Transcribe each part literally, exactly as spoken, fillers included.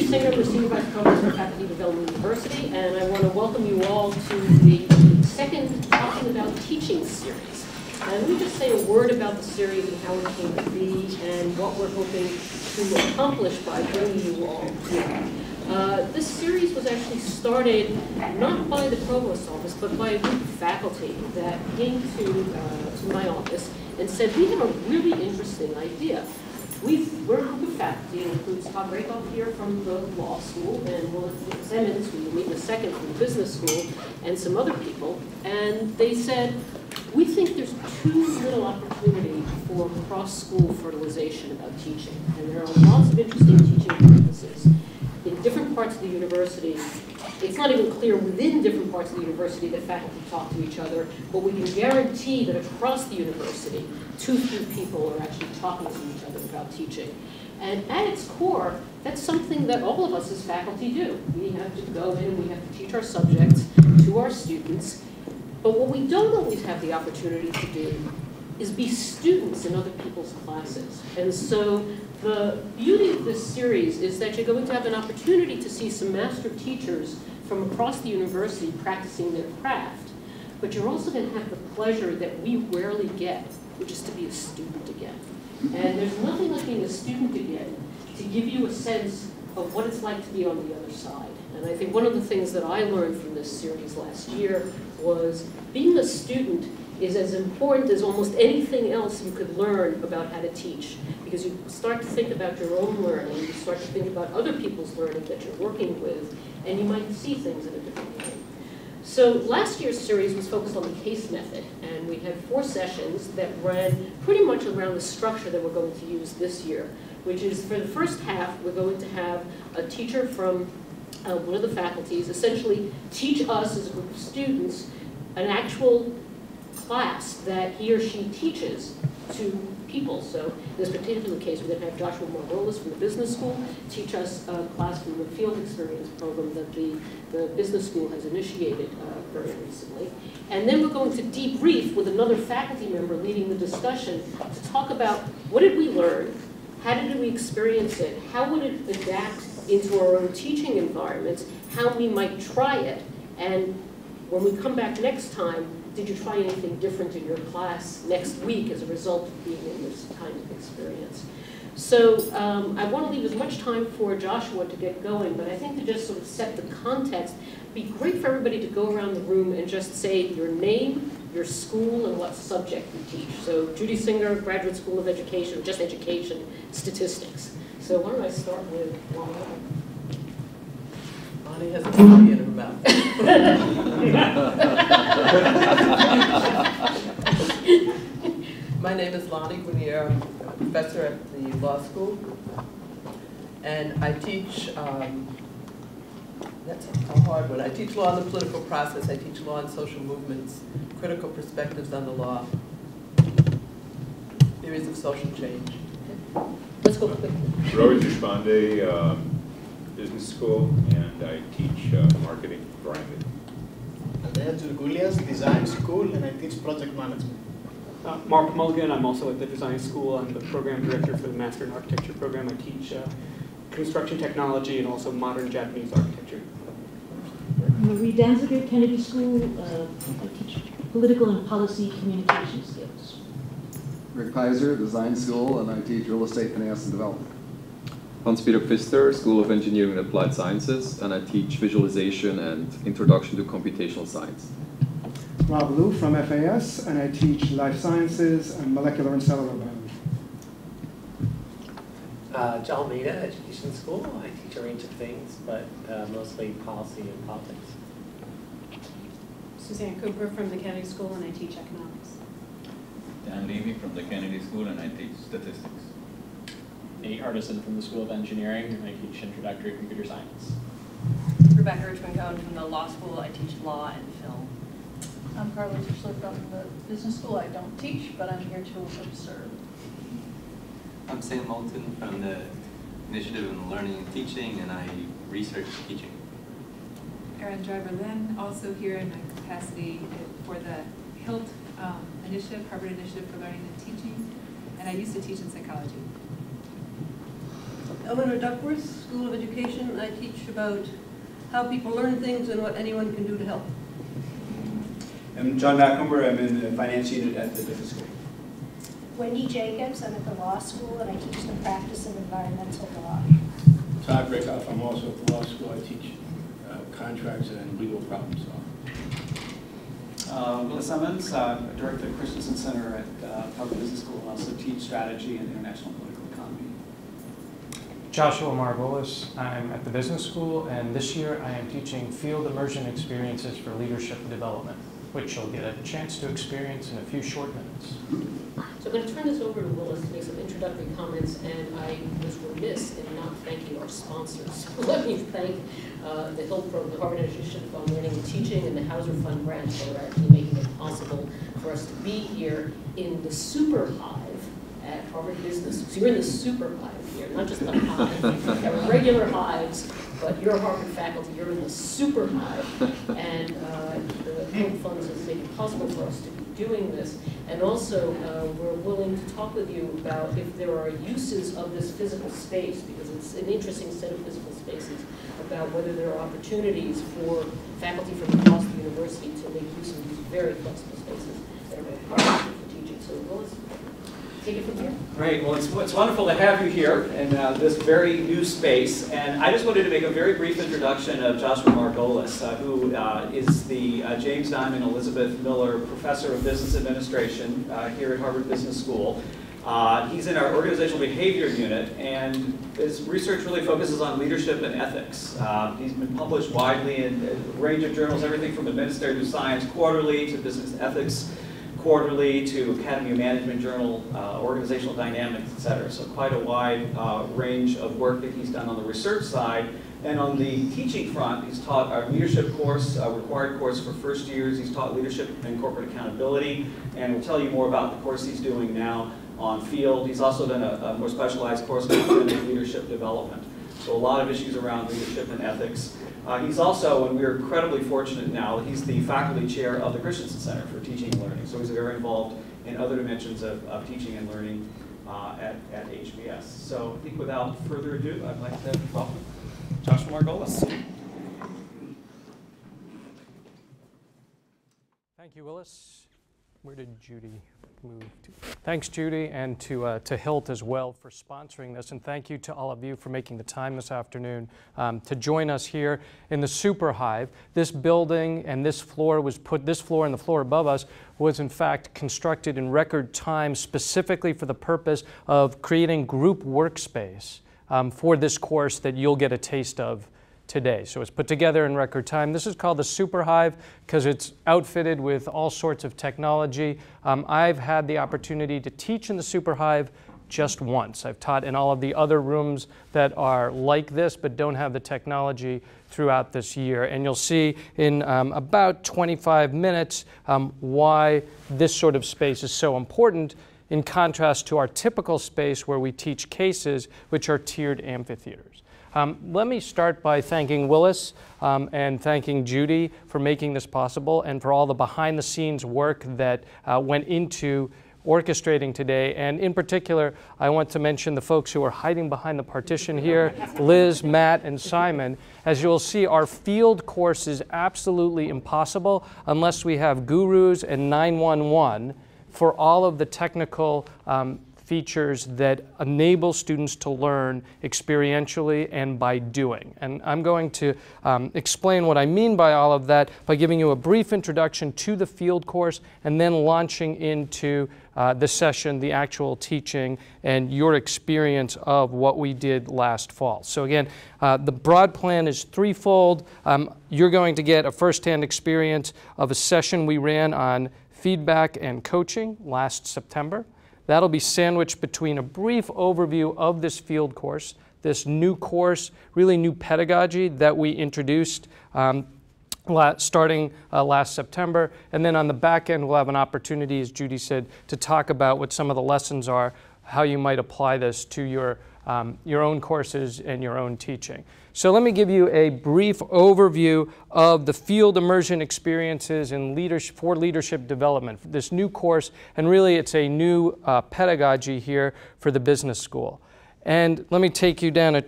Judy Singer, the Senior Vice Provost for Faculty Development University, and I want to welcome you all to the second Talking About Teaching series. And let me just say a word about the series and how it came to be and what we're hoping to accomplish by bringing you all here. Uh, this series was actually started not by the Provost's office, but by a group of faculty that came to, uh, to my office and said, we have a really interesting idea. We've, we're a group of faculty, it includes Todd Rakoff here from the law school, and Willis Simmons, who you'll meet in a second, from the business school, and some other people. And they said, we think there's too little opportunity for cross-school fertilization about teaching. And there are lots of interesting teaching practices in different parts of the university. It's not even clear within different parts of the university that faculty talk to each other, but we can guarantee that across the university, too few people are actually talking to each other about teaching. And at its core, that's something that all of us as faculty do. We have to go in, we have to teach our subjects to our students, but what we don't always have the opportunity to do is be students in other people's classes. And so the beauty of this series is that you're going to have an opportunity to see some master teachers from across the university practicing their craft, but you're also going to have the pleasure that we rarely get, which is to be a student again. And there's nothing like being a student again to give you a sense of what it's like to be on the other side. And I think one of the things that I learned from this series last year was being a student is as important as almost anything else you could learn about how to teach. Because you start to think about your own learning, you start to think about other people's learning that you're working with, and you might see things in a different way. So last year's series was focused on the case method, and we had four sessions that ran pretty much around the structure that we're going to use this year, which is for the first half, we're going to have a teacher from uh, one of the faculties essentially teach us as a group of students an actual class that he or she teaches to people. So in this particular case, we're going to have Joshua Margolis from the business school teach us a class from the field experience program that the, the business school has initiated uh, very recently. And then we're going to debrief with another faculty member leading the discussion to talk about what did we learn, how did we experience it, how would it adapt into our own teaching environments, how we might try it, and when we come back next time, did you try anything different in your class next week as a result of being in this kind of experience? So um, I want to leave as much time for Joshua to get going, but I think to just sort of set the context, it'd be great for everybody to go around the room and just say your name, your school, and what subject you teach. So Judy Singer, Graduate School of Education, just education, statistics. So why don't I start with Lani? Lani has a copy in her mouth. My name is Lani Guinier. I'm a professor at the law school, and I teach, um, that's a hard one, I teach law on the political process, I teach law on social movements, critical perspectives on the law, theories of social change. Let's go quickly. Rohit Deshpande, um, business school, and I teach uh, marketing branding. Andrea Zurgulias, design school, and I teach project management. Uh, Mark Mulligan, I'm also at the Design School. I'm the program director for the Master in Architecture program. I teach uh, construction technology and also modern Japanese architecture. Marie Danziger, Kennedy School. Uh, I teach political and policy communication skills. Rick Peiser, Design School, and I teach real estate finance and development. Hans Peter Pfister, School of Engineering and Applied Sciences, and I teach visualization and introduction to computational science. Rob Lu from F A S, and I teach life sciences and molecular and cellular biology. Uh, Jal Mehta, Education School. I teach a range of things, but uh, mostly policy and politics. Suzanne Cooper from the Kennedy School, and I teach economics. Dan Levy from the Kennedy School, and I teach statistics. Nate Artisan from the School of Engineering, and I teach introductory computer science. Rebecca Richman Cohen from the law school. I teach law and film. I'm Carlos Tischler from the business school. I don't teach, but I'm here to observe. I'm Sam Moulton from the Initiative for Learning and Teaching, and I research teaching. Erin Driver-Lynn, also here in my capacity for the HILT um, Initiative, Harvard Initiative for Learning and Teaching, and I used to teach in psychology. Eleanor Duckworth, School of Education. I teach about how people learn things and what anyone can do to help. I'm John McHumber. I'm in the finance unit at the business school. Wendy Jacobs. I'm at the law school, and I teach the practice of environmental law. Todd Rakoff. I'm also at the law school. I teach uh, contracts and legal problem solving. Uh, Willis Simmons. I'm a director at Christensen Center at uh, Harvard Business School, and also teach strategy and international political economy. Joshua Margolis. I'm at the business school, and this year I am teaching field immersion experiences for leadership development, which you'll get a chance to experience in a few short minutes. So I'm going to turn this over to Willis to make some introductory comments, and I was remiss in not thanking our sponsors. Let me thank uh, the H I L T program, the Harvard Initiative for Learning and Teaching, and the Hauser Fund grant for actually making it possible for us to be here in the Super Hive at Harvard Business. So you're in the Super Hive here, not just the hive. There are regular hives, but you're Harvard faculty, you're in the Super Hive, and uh, H I L T funds has made it possible for us to be doing this. And also, uh, we're willing to talk with you about if there are uses of this physical space, because it's an interesting set of physical spaces, about whether there are opportunities for faculty from across the university to make use of these very flexible spaces that are very hard for teaching. So we'll take it from here. Great. Well, it's, it's wonderful to have you here in uh, this very new space. And I just wanted to make a very brief introduction of Joshua Margolis, uh, who uh, is the uh, James Diamond Elizabeth Miller Professor of Business Administration uh, here at Harvard Business School. Uh, he's in our Organizational Behavior Unit, and his research really focuses on leadership and ethics. Uh, he's been published widely in a range of journals, everything from Administrative Science Quarterly to Business Ethics Quarterly to Academy of Management Journal, uh, Organizational Dynamics, et cetera. So quite a wide uh, range of work that he's done on the research side. And on the teaching front, he's taught our leadership course, a required course for first years. He's taught leadership and corporate accountability. And we'll tell you more about the course he's doing now on field. He's also done a, a more specialized course on leadership development. So a lot of issues around leadership and ethics. Uh, he's also, and we're incredibly fortunate now, he's the faculty chair of the Christensen Center for Teaching and Learning. So he's very involved in other dimensions of, of teaching and learning uh, at, at H B S. So I think without further ado, I'd like to welcome Joshua Margolis. Thank you, Willis. Where did Judy move to? Thanks, Judy, and to, uh, to H I L T as well for sponsoring this. And thank you to all of you for making the time this afternoon um, to join us here in the Super Hive. This building and this floor was put, this floor and the floor above us was in fact constructed in record time specifically for the purpose of creating group workspace um, for this course that you'll get a taste of today. So it's put together in record time. This is called the Super Hive because it's outfitted with all sorts of technology. Um, I've had the opportunity to teach in the Super Hive just once. I've taught in all of the other rooms that are like this but don't have the technology throughout this year. And you'll see in um, about twenty-five minutes um, why this sort of space is so important in contrast to our typical space where we teach cases, which are tiered amphitheaters. Um, let me start by thanking Willis um, and thanking Judy for making this possible and for all the behind-the-scenes work that uh, went into orchestrating today. And in particular, I want to mention the folks who are hiding behind the partition here, Liz, Matt, and Simon. As you'll see, our field course is absolutely impossible unless we have gurus and nine one one for all of the technical um, features that enable students to learn experientially and by doing. And I'm going to um, explain what I mean by all of that by giving you a brief introduction to the field course and then launching into uh, the session, the actual teaching, and your experience of what we did last fall. So again, uh, the broad plan is threefold. Um, you're going to get a firsthand experience of a session we ran on feedback and coaching last September. That'll be sandwiched between a brief overview of this field course, this new course, really new pedagogy that we introduced um, la starting uh, last September. And then on the back end, we'll have an opportunity, as Judy said, to talk about what some of the lessons are, how you might apply this to your, um, your own courses and your own teaching. So let me give you a brief overview of the field immersion experiences in leadership, for leadership development, this new course, and really it's a new uh, pedagogy here for the business school. And let me take you down a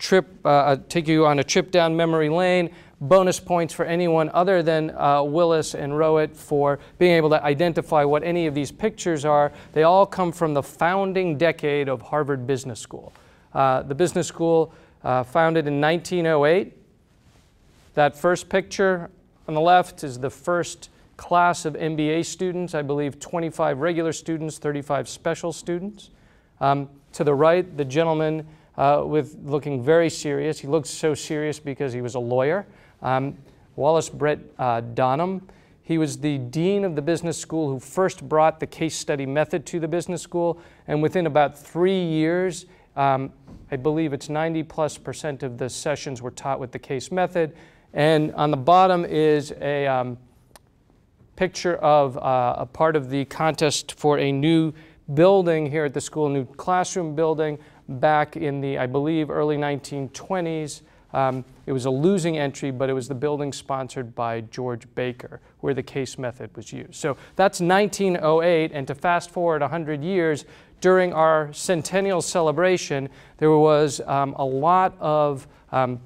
trip, uh, take you on a trip down memory lane. Bonus points for anyone other than uh, Willis and Rowett for being able to identify what any of these pictures are. They all come from the founding decade of Harvard Business School. Uh, the business school uh, founded in nineteen oh eight. That first picture on the left is the first class of M B A students. I believe twenty-five regular students, thirty-five special students. Um, to the right, the gentleman uh, with looking very serious. He looked so serious because he was a lawyer. Um, Wallace Brett uh, Donham. He was the dean of the business school who first brought the case study method to the business school. And within about three years, um, I believe it's ninety plus percent of the sessions were taught with the case method. And on the bottom is a um, picture of uh, a part of the contest for a new building here at the school, new classroom building back in the, I believe, early nineteen twenties. Um, it was a losing entry, but it was the building sponsored by George Baker, where the case method was used. So that's nineteen oh eight, and to fast forward one hundred years, during our centennial celebration, there was um, a lot of um,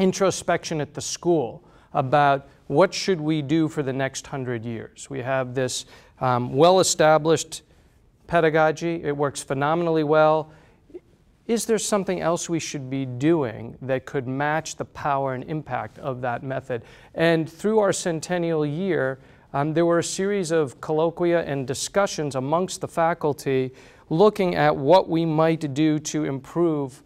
introspection at the school about what should we do for the next one hundred years. We have this um, well-established pedagogy. It works phenomenally well. Is there something else we should be doing that could match the power and impact of that method? And through our centennial year, um, there were a series of colloquia and discussions amongst the faculty looking at what we might do to improve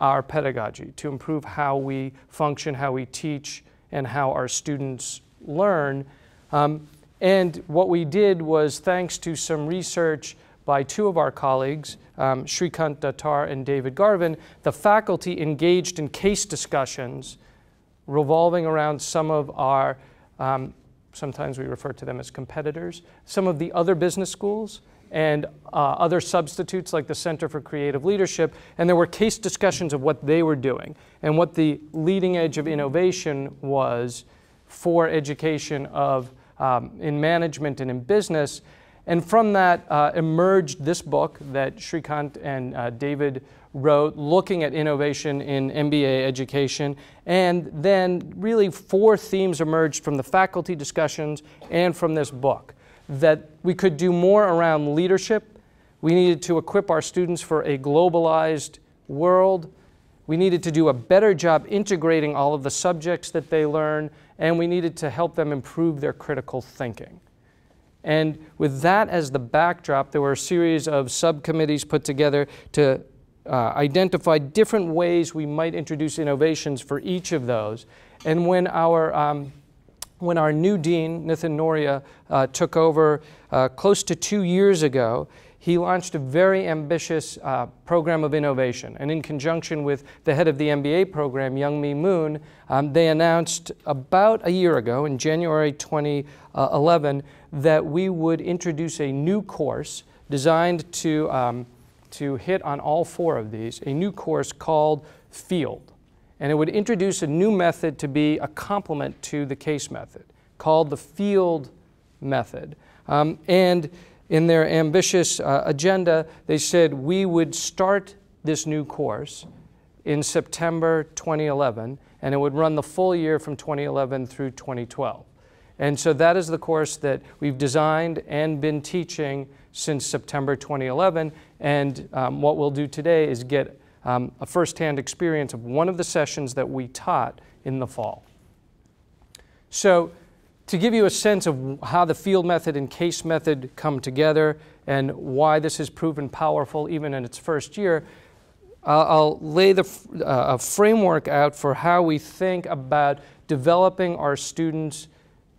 our pedagogy, to improve how we function, how we teach, and how our students learn. Um, and what we did was, thanks to some research by two of our colleagues, um, Shrikant Datar and David Garvin, the faculty engaged in case discussions revolving around some of our, um, sometimes we refer to them as competitors, some of the other business schools and uh, other substitutes like the Center for Creative Leadership. And there were case discussions of what they were doing and what the leading edge of innovation was for education of, um, in management and in business. And from that uh, emerged this book that Shrikant and uh, David wrote, looking at innovation in M B A education. And then really four themes emerged from the faculty discussions and from this book: that we could do more around leadership, we needed to equip our students for a globalized world, we needed to do a better job integrating all of the subjects that they learn, and we needed to help them improve their critical thinking. And with that as the backdrop, there were a series of subcommittees put together to uh, identify different ways we might introduce innovations for each of those. And when our um, When our new dean, Nitin Noria, uh, took over uh, close to two years ago, he launched a very ambitious uh, program of innovation. And in conjunction with the head of the M B A program, Young Mi Moon, um, they announced about a year ago, in January twenty eleven, that we would introduce a new course designed to, um, to hit on all four of these, a new course called Field. And it would introduce a new method to be a complement to the case method, called the Field method. Um, and in their ambitious uh, agenda, they said we would start this new course in September twenty eleven, and it would run the full year from twenty eleven through twenty twelve. And so that is the course that we've designed and been teaching since September twenty eleven. And um, what we'll do today is get Um, a first-hand experience of one of the sessions that we taught in the fall. So to give you a sense of how the Field method and case method come together and why this has proven powerful even in its first year, uh, I'll lay the f uh, a framework out for how we think about developing our students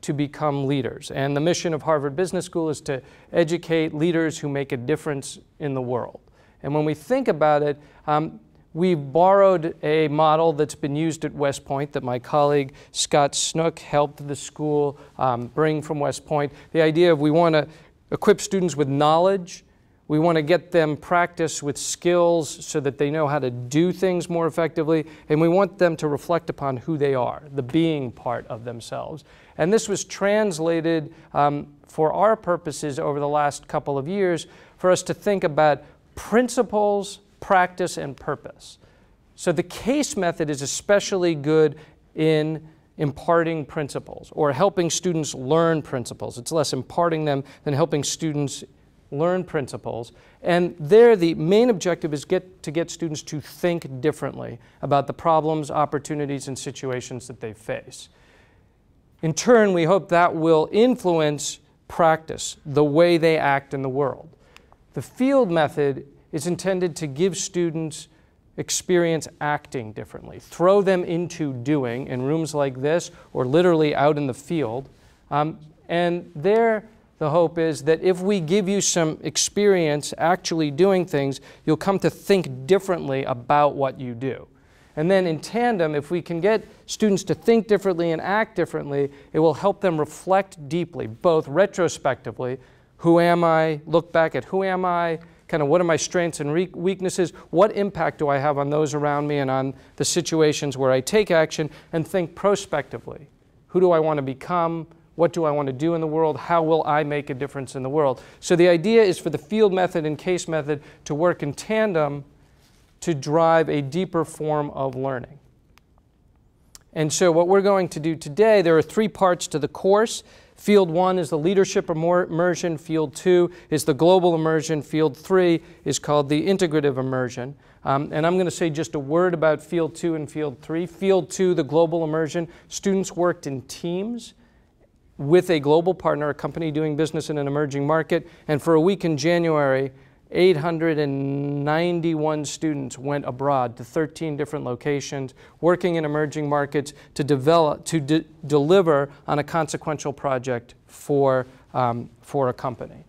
to become leaders. And the mission of Harvard Business School is to educate leaders who make a difference in the world. And when we think about it, um, we've borrowed a model that's been used at West Point that my colleague Scott Snook helped the school um, bring from West Point. The idea of we want to equip students with knowledge, we want to get them practice with skills so that they know how to do things more effectively, and we want them to reflect upon who they are, the being part of themselves. And this was translated um, for our purposes over the last couple of years for us to think about principles, practice, and purpose. So the case method is especially good in imparting principles or helping students learn principles. It's less imparting them than helping students learn principles. And there the main objective is get, to get students to think differently about the problems, opportunities, and situations that they face. In turn, we hope that will influence practice, the way they act in the world. The field method is intended to give students experience acting differently, throw them into doing in rooms like this or literally out in the field. Um, and there, the hope is that if we give you some experience actually doing things, you'll come to think differently about what you do. And then in tandem, if we can get students to think differently and act differently, it will help them reflect deeply, both retrospectively, who am I, look back at who am I, kind of what are my strengths and weaknesses, what impact do I have on those around me and on the situations where I take action, and think prospectively. Who do I want to become? What do I want to do in the world? How will I make a difference in the world? So the idea is for the field method and case method to work in tandem to drive a deeper form of learning. And so what we're going to do today, there are three parts to the course. Field one is the leadership immersion. Field two is the global immersion. Field three is called the integrative immersion. Um, and I'm going to say just a word about field two and field three. Field two, the global immersion, students worked in teams with a global partner, a company doing business in an emerging market. And for a week in January, eight hundred ninety-one students went abroad to thirteen different locations, working in emerging markets to develop, to de deliver on a consequential project for, um, for a company.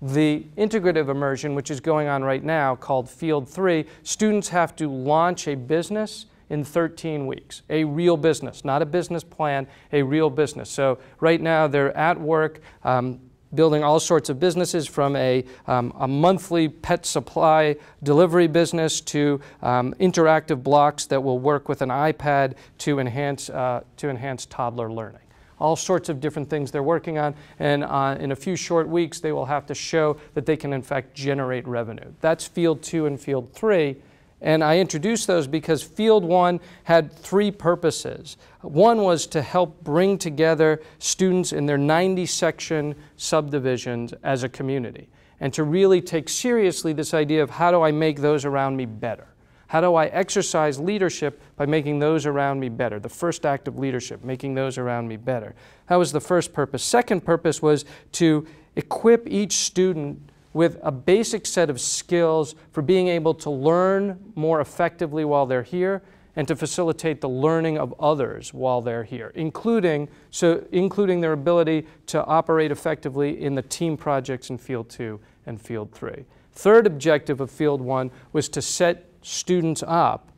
The integrative immersion, which is going on right now, called Field three, students have to launch a business in thirteen weeks, a real business, not a business plan, a real business. So right now they're at work, um, building all sorts of businesses, from a, um, a monthly pet supply delivery business to um, interactive blocks that will work with an iPad to enhance, uh, to enhance toddler learning. All sorts of different things they're working on, and uh, in a few short weeks they will have to show that they can in fact generate revenue. That's Field two and Field three. And I introduced those because Field one had three purposes. One was to help bring together students in their ninety section subdivisions as a community, and to really take seriously this idea of how do I make those around me better? How do I exercise leadership by making those around me better? The first act of leadership, making those around me better. That was the first purpose. Second purpose was to equip each student with a basic set of skills for being able to learn more effectively while they're here, and to facilitate the learning of others while they're here, including, so, including their ability to operate effectively in the team projects in Field two and Field three. Third objective of Field one was to set students up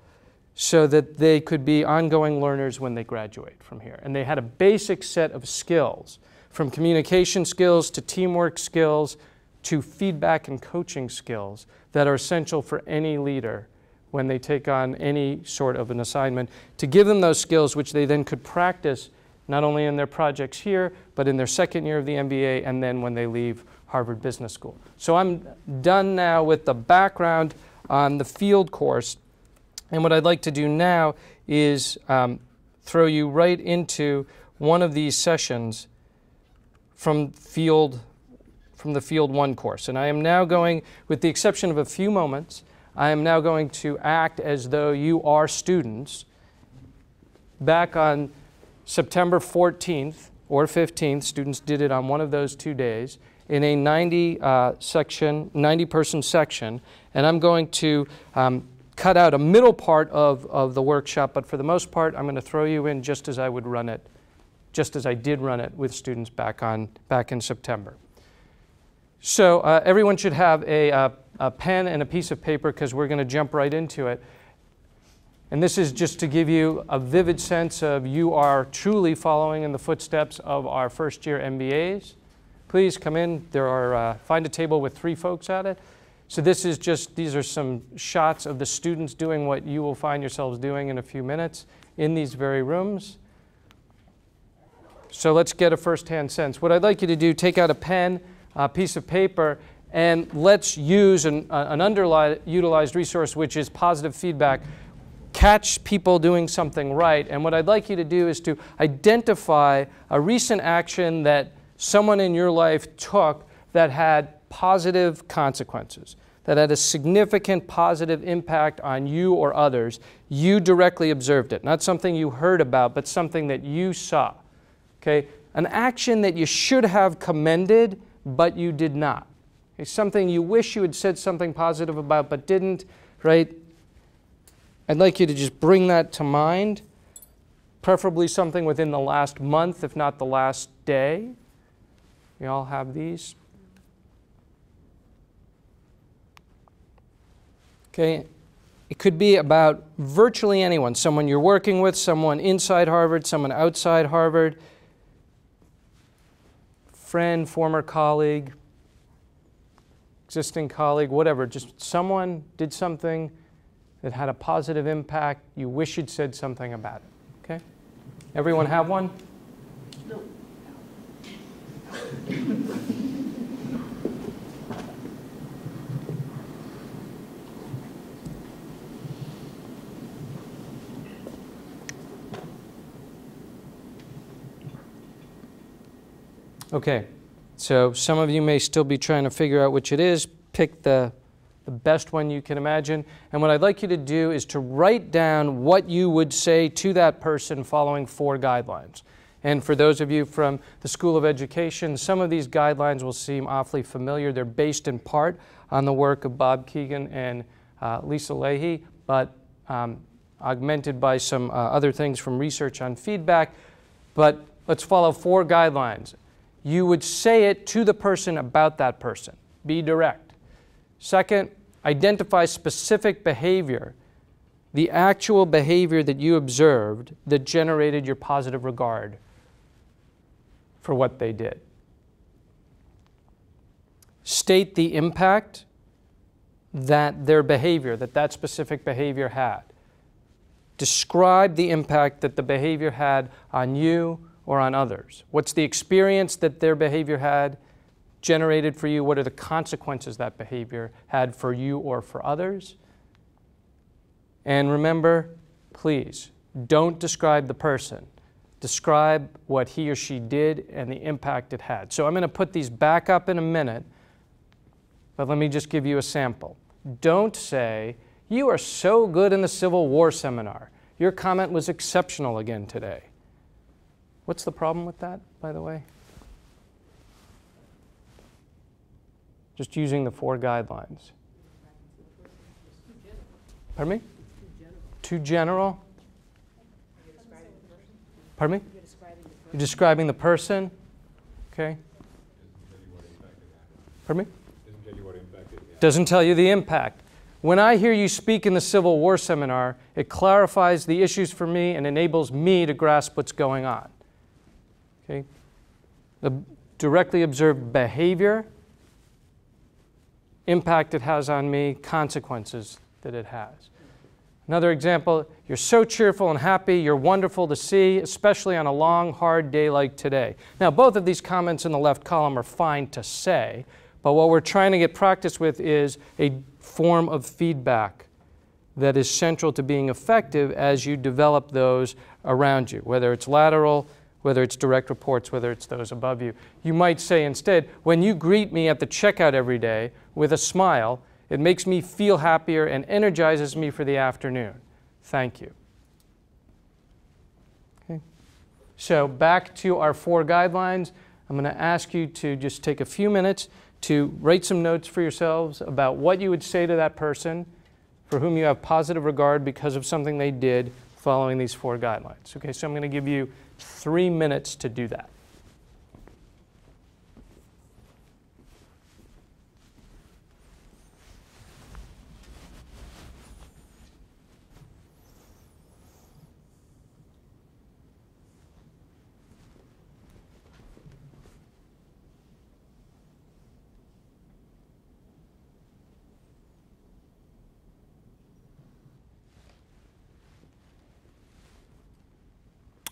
so that they could be ongoing learners when they graduate from here. And they had a basic set of skills, from communication skills to teamwork skills, to feedback and coaching skills, that are essential for any leader when they take on any sort of an assignment, to give them those skills which they then could practice not only in their projects here, but in their second year of the M B A and then when they leave Harvard Business School. So I'm done now with the background on the field course, and what I'd like to do now is um, throw you right into one of these sessions from field from the Field one course. And I am now going, with the exception of a few moments, I am now going to act as though you are students back on September fourteenth or fifteenth. Students did it on one of those two days in a ninety uh, section, ninety person section. And I'm going to um, cut out a middle part of, of the workshop, but for the most part, I'm going to throw you in just as I would run it, just as I did run it with students back on, back in September. So uh, everyone should have a, uh, a pen and a piece of paper, because we're going to jump right into it. And this is just to give you a vivid sense of you are truly following in the footsteps of our first year M B As. Please come in. There are, uh, find a table with three folks at it. So this is just, these are some shots of the students doing what you will find yourselves doing in a few minutes in these very rooms. So let's get a first-hand sense. What I'd like you to do, take out a pen, a piece of paper, and let's use an, uh, an underutilized resource, which is positive feedback. Catch people doing something right. And what I'd like you to do is to identify a recent action that someone in your life took that had positive consequences, that had a significant positive impact on you or others. You directly observed it, not something you heard about, but something that you saw. Okay? An action that you should have commended, but you did not. Okay? Something you wish you had said something positive about, but didn't, right? I'd like you to just bring that to mind, preferably something within the last month, if not the last day. We all have these. Okay, it could be about virtually anyone, someone you're working with, someone inside Harvard, someone outside Harvard, friend, former colleague, existing colleague, whatever. Just someone did something that had a positive impact, you wish you'd said something about it, okay? Everyone have one? No. Okay, so some of you may still be trying to figure out which it is. Pick the the best one you can imagine. And what I'd like you to do is to write down what you would say to that person following four guidelines. And for those of you from the School of Education, some of these guidelines will seem awfully familiar. They're based in part on the work of Bob Keegan and uh, Lisa Leahy, but um, augmented by some uh, other things from research on feedback. But let's follow four guidelines. You would say it to the person about that person. Be direct. Second, identify specific behavior, the actual behavior that you observed that generated your positive regard for what they did. State the impact that their behavior, that that specific behavior had. Describe the impact that the behavior had on you or on others. What's the experience that their behavior had generated for you? What are the consequences that behavior had for you or for others? And remember, please, don't describe the person. Describe what he or she did and the impact it had. So I'm going to put these back up in a minute, but let me just give you a sample. Don't say, "You are so good in the Civil War seminar. Your comment was exceptional again today." What's the problem with that, by the way? Just using the four guidelines. Pardon me? Too general. Pardon me? You're describing the person. Okay. Pardon me? Doesn't tell you the impact. When I hear you speak in the Civil War seminar, it clarifies the issues for me and enables me to grasp what's going on. Okay. The directly observed behavior, impact it has on me, consequences that it has. Another example, you're so cheerful and happy, you're wonderful to see, especially on a long, hard day like today. Now, both of these comments in the left column are fine to say, but what we're trying to get practice with is a form of feedback that is central to being effective as you develop those around you, whether it's lateral, whether it's direct reports, whether it's those above you. You might say instead, when you greet me at the checkout every day with a smile, it makes me feel happier and energizes me for the afternoon. Thank you. Okay. So back to our four guidelines. I'm going to ask you to just take a few minutes to write some notes for yourselves about what you would say to that person for whom you have positive regard because of something they did following these four guidelines. Okay, so I'm going to give you three minutes to do that.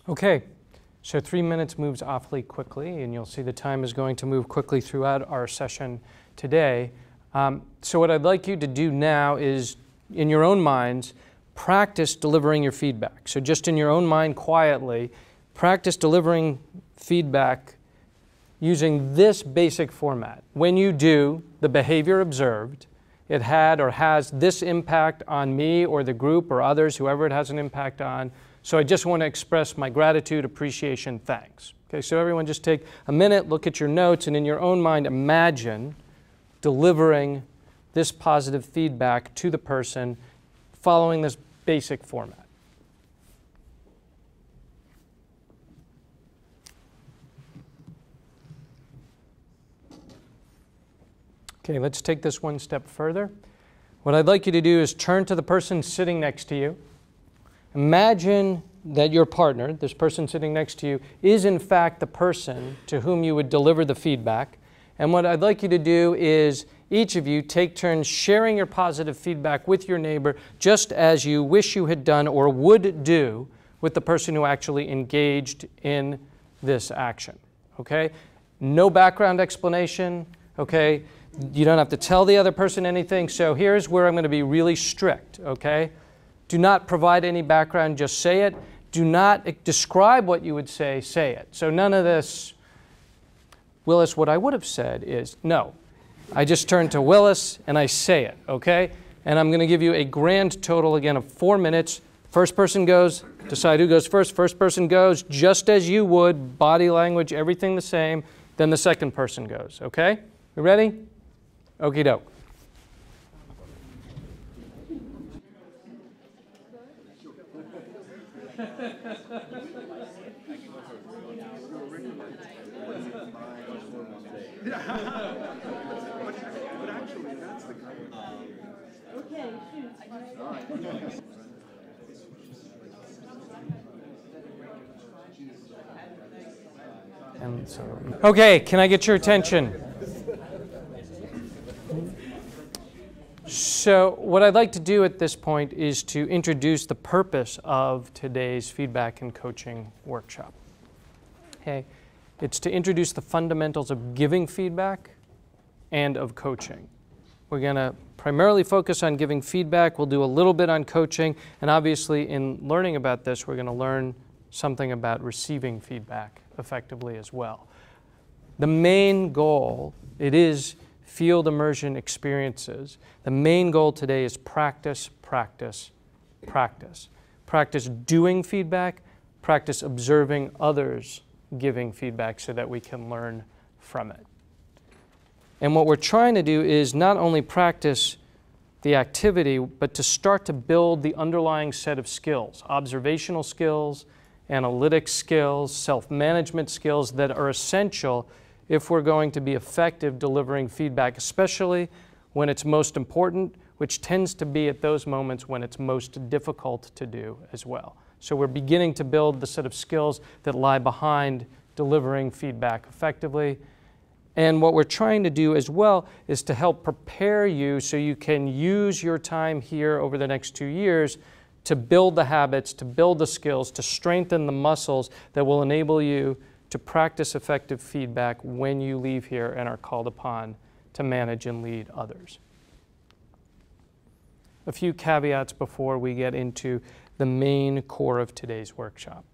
Okay, So three minutes moves awfully quickly, and you'll see the time is going to move quickly throughout our session today. Um, so what I'd like you to do now is, in your own minds, practice delivering your feedback. So just in your own mind, quietly, practice delivering feedback using this basic format. When you do the behavior observed, it had or has this impact on me or the group or others, whoever it has an impact on. So I just want to express my gratitude, appreciation, thanks. Okay, so everyone just take a minute, look at your notes, and in your own mind imagine delivering this positive feedback to the person following this basic format. Okay, let's take this one step further. What I'd like you to do is turn to the person sitting next to you. Imagine that your partner, this person sitting next to you, is in fact the person to whom you would deliver the feedback. And what I'd like you to do is each of you take turns sharing your positive feedback with your neighbor, just as you wish you had done or would do with the person who actually engaged in this action. Okay? No background explanation. Okay? You don't have to tell the other person anything. So here's where I'm going to be really strict. Okay? Do not provide any background. Just say it. Do not describe what you would say. Say it. So none of this, Willis, what I would have said is, no. I just turn to Willis and I say it. Okay? And I'm going to give you a grand total, again, of four minutes. First person goes. Decide who goes first. First person goes just as you would. Body language, everything the same. Then the second person goes. Okay? You ready? Okie doke. And so, okay, can I get your attention? So what I'd like to do at this point is to introduce the purpose of today's feedback and coaching workshop. Okay. It's to introduce the fundamentals of giving feedback and of coaching. We're going to primarily focus on giving feedback. We'll do a little bit on coaching. And obviously, in learning about this, we're going to learn something about receiving feedback effectively as well. The main goal, it is field immersion experiences. The main goal today is practice, practice, practice. Practice doing feedback, practice observing others giving feedback so that we can learn from it. And what we're trying to do is not only practice the activity, but to start to build the underlying set of skills, observational skills, analytic skills, self-management skills that are essential if we're going to be effective delivering feedback, especially when it's most important, which tends to be at those moments when it's most difficult to do as well. So we're beginning to build the set of skills that lie behind delivering feedback effectively. And what we're trying to do as well is to help prepare you so you can use your time here over the next two years to build the habits, to build the skills, to strengthen the muscles that will enable you to practice effective feedback when you leave here and are called upon to manage and lead others. A few caveats before we get into the main core of today's workshop.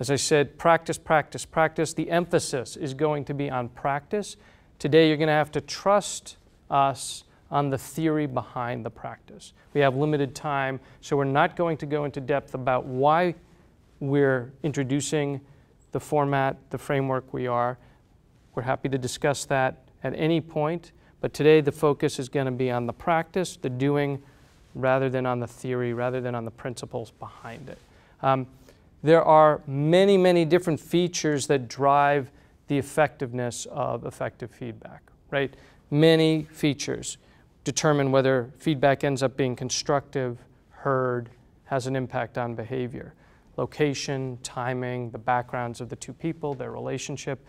As I said, practice, practice, practice. The emphasis is going to be on practice. Today you're going to have to trust us on the theory behind the practice. We have limited time, so we're not going to go into depth about why we're introducing the format, the framework we are. We're happy to discuss that at any point, but today the focus is going to be on the practice, the doing, rather than on the theory, rather than on the principles behind it. Um, there are many, many different features that drive the effectiveness of effective feedback, right? Many features determine whether feedback ends up being constructive, heard, has an impact on behavior. Location, timing, the backgrounds of the two people, their relationship.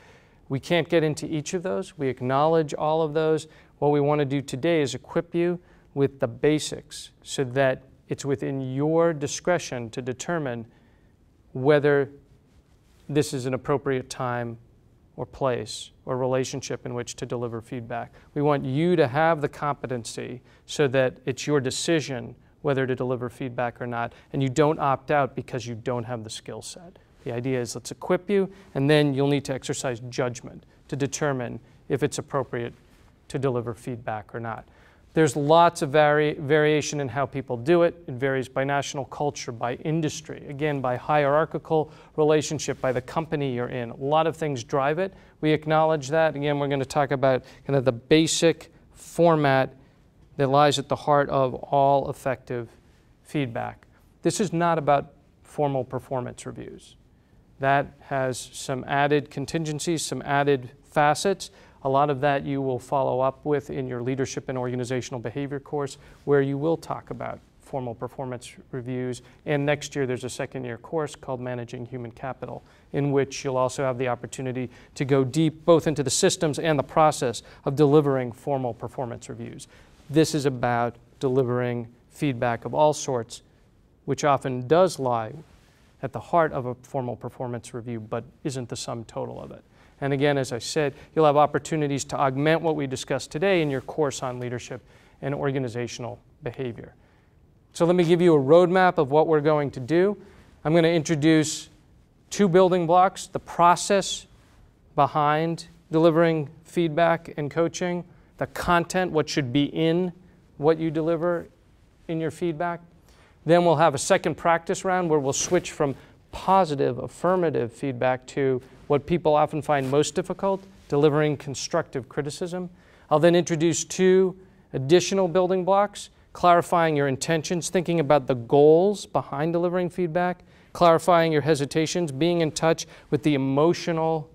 We can't get into each of those. We acknowledge all of those. What we want to do today is equip you with the basics so that it's within your discretion to determine whether this is an appropriate time or place or relationship in which to deliver feedback. We want you to have the competency so that it's your decision whether to deliver feedback or not, and you don't opt out because you don't have the skill set. The idea is let's equip you, and then you'll need to exercise judgment to determine if it's appropriate to deliver feedback or not. There's lots of vari variation in how people do it. It varies by national culture, by industry, again, by hierarchical relationship, by the company you're in. A lot of things drive it. We acknowledge that. Again, we're going to talk about kind of the basic format that lies at the heart of all effective feedback. This is not about formal performance reviews. That has some added contingencies, some added facets. A lot of that you will follow up with in your leadership and organizational behavior course, where you will talk about formal performance reviews. And next year there's a second year course called Managing Human Capital, in which you'll also have the opportunity to go deep both into the systems and the process of delivering formal performance reviews. This is about delivering feedback of all sorts, which often does lie at the heart of a formal performance review, but isn't the sum total of it. And again, as I said, you'll have opportunities to augment what we discussed today in your course on leadership and organizational behavior. So let me give you a roadmap of what we're going to do. I'm going to introduce two building blocks: the process behind delivering feedback and coaching, the content, what should be in what you deliver in your feedback. Then we'll have a second practice round where we'll switch from positive, affirmative feedback to what people often find most difficult, delivering constructive criticism. I'll then introduce two additional building blocks: clarifying your intentions, thinking about the goals behind delivering feedback, clarifying your hesitations, being in touch with the emotional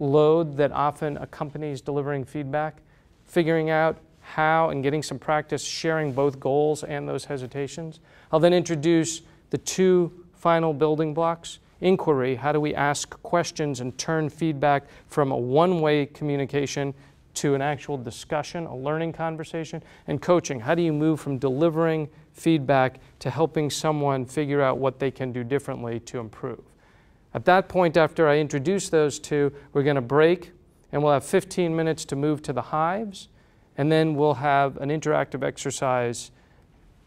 load that often accompanies delivering feedback, figuring out how and getting some practice sharing both goals and those hesitations. I'll then introduce the two final building blocks: inquiry, how do we ask questions and turn feedback from a one-way communication to an actual discussion, a learning conversation, and coaching, how do you move from delivering feedback to helping someone figure out what they can do differently to improve. At that point, after I introduce those two, we're going to break, and we'll have fifteen minutes to move to the hives, and then we'll have an interactive exercise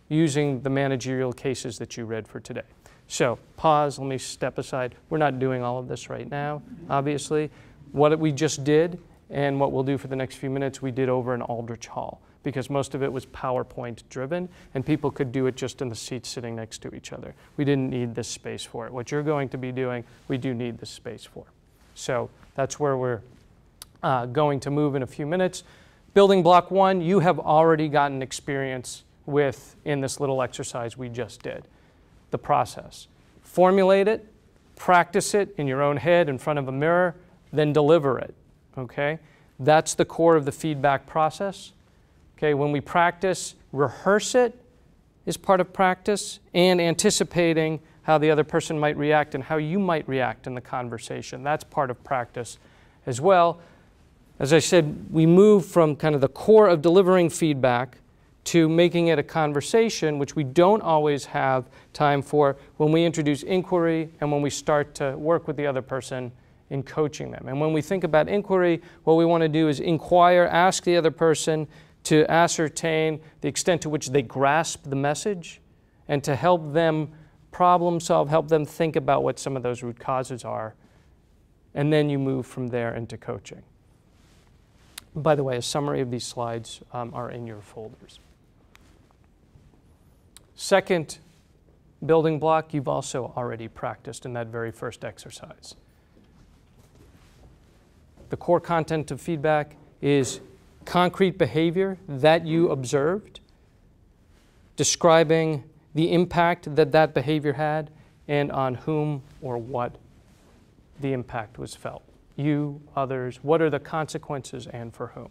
using the managerial cases that you read for today. So pause, let me step aside. We're not doing all of this right now, obviously. What we just did and what we'll do for the next few minutes, we did over in Aldrich Hall, because most of it was PowerPoint driven and people could do it just in the seats sitting next to each other. We didn't need this space for it. What you're going to be doing, we do need this space for. So that's where we're uh, going to move in a few minutes. Building block one, you have already gotten experience with in this little exercise we just did. The process. Formulate it, practice it in your own head in front of a mirror, then deliver it, okay? That's the core of the feedback process, okay? When we practice, rehearse it is part of practice, and anticipating how the other person might react and how you might react in the conversation. That's part of practice as well. As I said, we move from kind of the core of delivering feedback to making it a conversation, which we don't always have time for, when we introduce inquiry and when we start to work with the other person in coaching them. And when we think about inquiry, what we want to do is inquire, ask the other person to ascertain the extent to which they grasp the message, and to help them problem solve, help them think about what some of those root causes are. And then you move from there into coaching. By the way, a summary of these slides um, are in your folders. Second building block, you've also already practiced in that very first exercise. The core content of feedback is concrete behavior that you observed, describing the impact that that behavior had, and on whom or what the impact was felt. You, others, what are the consequences and for whom?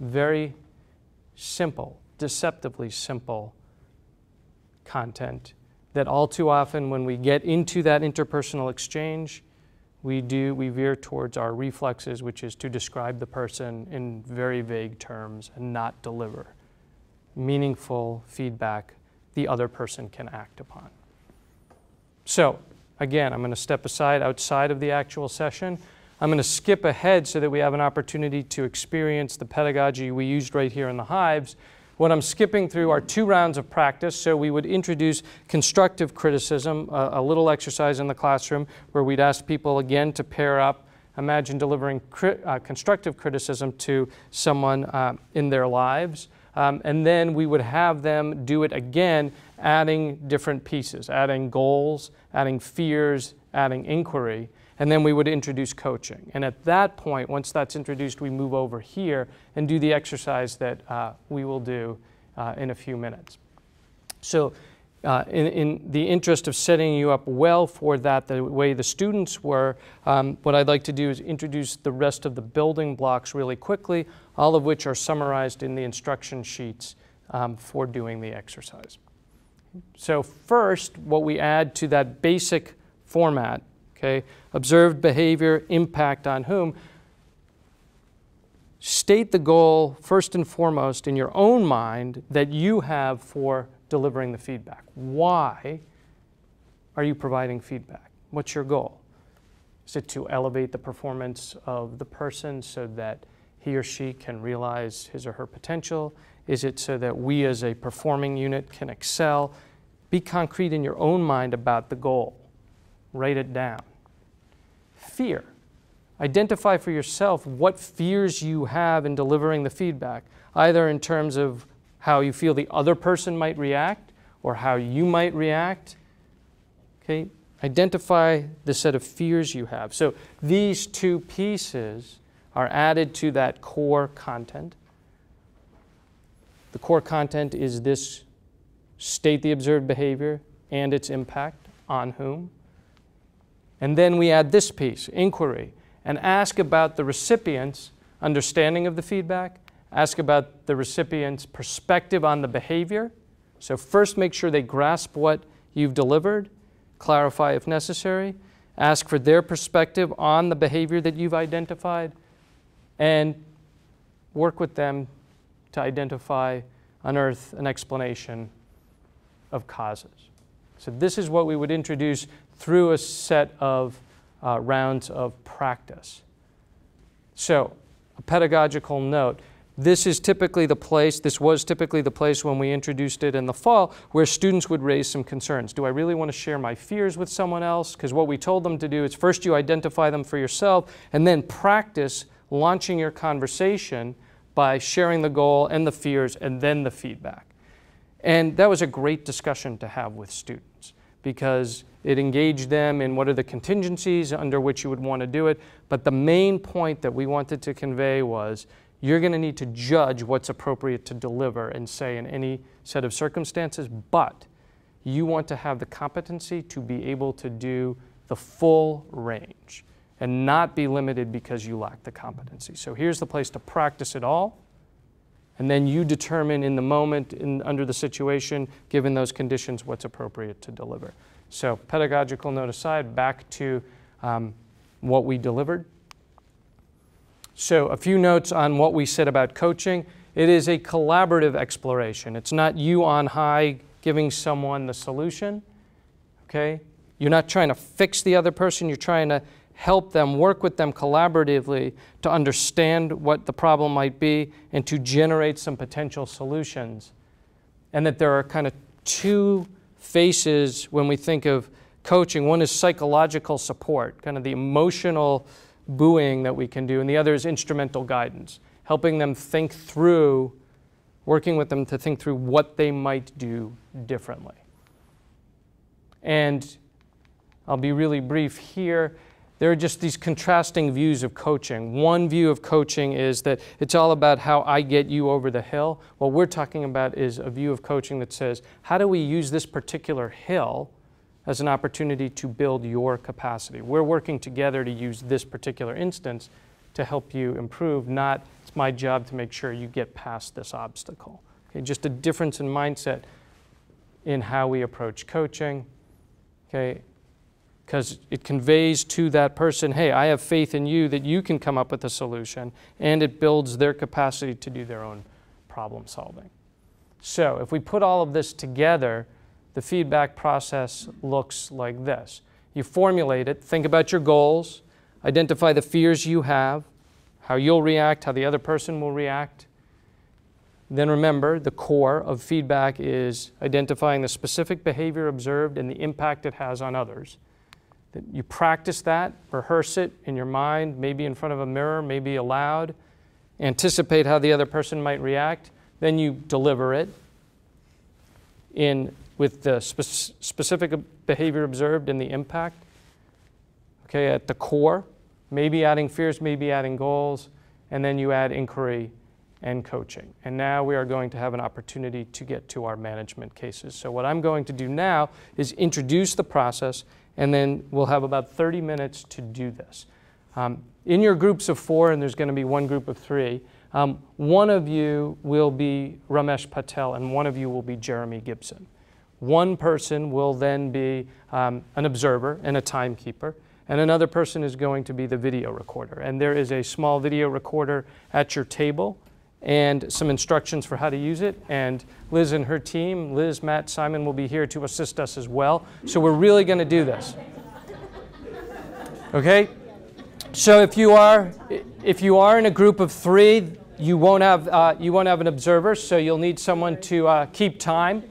Very simple, deceptively simple content that all too often when we get into that interpersonal exchange, we do, we veer towards our reflexes, which is to describe the person in very vague terms and not deliver meaningful feedback the other person can act upon. So Again, I'm going to step aside outside of the actual session. I'm going to skip ahead so that we have an opportunity to experience the pedagogy we used right here in the hives. What I'm skipping through are two rounds of practice. So we would introduce constructive criticism, a, a little exercise in the classroom where we'd ask people again to pair up. Imagine delivering cri- uh, constructive criticism to someone uh, in their lives. Um, and then we would have them do it again, adding different pieces, adding goals, adding fears, adding inquiry. And then we would introduce coaching. And at that point, once that's introduced, we move over here and do the exercise that uh, we will do uh, in a few minutes. So uh, in, in the interest of setting you up well for that, the way the students were, um, what I'd like to do is introduce the rest of the building blocks really quickly, all of which are summarized in the instruction sheets um, for doing the exercise. So first, what we add to that basic format, okay, observed behavior, impact on whom. State the goal first and foremost in your own mind that you have for delivering the feedback. Why are you providing feedback? What's your goal? Is it to elevate the performance of the person so that he or she can realize his or her potential? Is it so that we as a performing unit can excel? Be concrete in your own mind about the goal. Write it down. Fear. Identify for yourself what fears you have in delivering the feedback, either in terms of how you feel the other person might react or how you might react. Okay? Identify the set of fears you have. So these two pieces are added to that core content. The core content is this: state the observed behavior and its impact on whom. And then we add this piece, inquiry, and ask about the recipient's understanding of the feedback, ask about the recipient's perspective on the behavior. So first make sure they grasp what you've delivered, clarify if necessary, ask for their perspective on the behavior that you've identified, and work with them to identify, unearth an explanation of causes. So this is what we would introduce through a set of uh, rounds of practice. So a pedagogical note, this is typically the place, this was typically the place when we introduced it in the fall, where students would raise some concerns. Do I really want to share my fears with someone else? Because what we told them to do is first you identify them for yourself and then practice launching your conversation by sharing the goal and the fears and then the feedback. And that was a great discussion to have with students because it engaged them in what are the contingencies under which you would want to do it. But the main point that we wanted to convey was you're going to need to judge what's appropriate to deliver and say in any set of circumstances, but you want to have the competency to be able to do the full range and not be limited because you lack the competency. So here's the place to practice it all. And then you determine in the moment, in, under the situation, given those conditions, what's appropriate to deliver. So pedagogical note aside, back to um, what we delivered. So a few notes on what we said about coaching. It is a collaborative exploration. It's not you on high giving someone the solution, okay? You're not trying to fix the other person. You're trying to help them, work with them collaboratively to understand what the problem might be and to generate some potential solutions. And that there are kind of two faces when we think of coaching. One is psychological support, kind of the emotional buoying that we can do, and the other is instrumental guidance, helping them think through, working with them to think through what they might do differently. And I'll be really brief here. There are just these contrasting views of coaching. One view of coaching is that it's all about how I get you over the hill. What we're talking about is a view of coaching that says, how do we use this particular hill as an opportunity to build your capacity? We're working together to use this particular instance to help you improve, not it's my job to make sure you get past this obstacle. Okay, just a difference in mindset in how we approach coaching. Okay. Because it conveys to that person, hey, I have faith in you that you can come up with a solution, and it builds their capacity to do their own problem solving. So if we put all of this together, the feedback process looks like this. You formulate it, think about your goals, identify the fears you have, how you'll react, how the other person will react. Then remember, the core of feedback is identifying the specific behavior observed and the impact it has on others. You practice that, rehearse it in your mind, maybe in front of a mirror, maybe aloud. Anticipate how the other person might react. Then you deliver it in, with the spe specific behavior observed and the impact. Okay, at the core, maybe adding fears, maybe adding goals, and then you add inquiry and coaching. And now we are going to have an opportunity to get to our management cases. So what I'm going to do now is introduce the process, and then we'll have about thirty minutes to do this. Um, in your groups of four, and there's going to be one group of three, um, one of you will be Ramesh Patel and one of you will be Jeremy Gibson. One person will then be um, an observer and a timekeeper, and another person is going to be the video recorder. And there is a small video recorder at your table and some instructions for how to use it. And Liz and her team, Liz, Matt, Simon, will be here to assist us as well. So we're really going to do this. Okay? So if you are, if you are in a group of three, you won't have, uh, you won't have an observer, so you'll need someone to uh, keep time.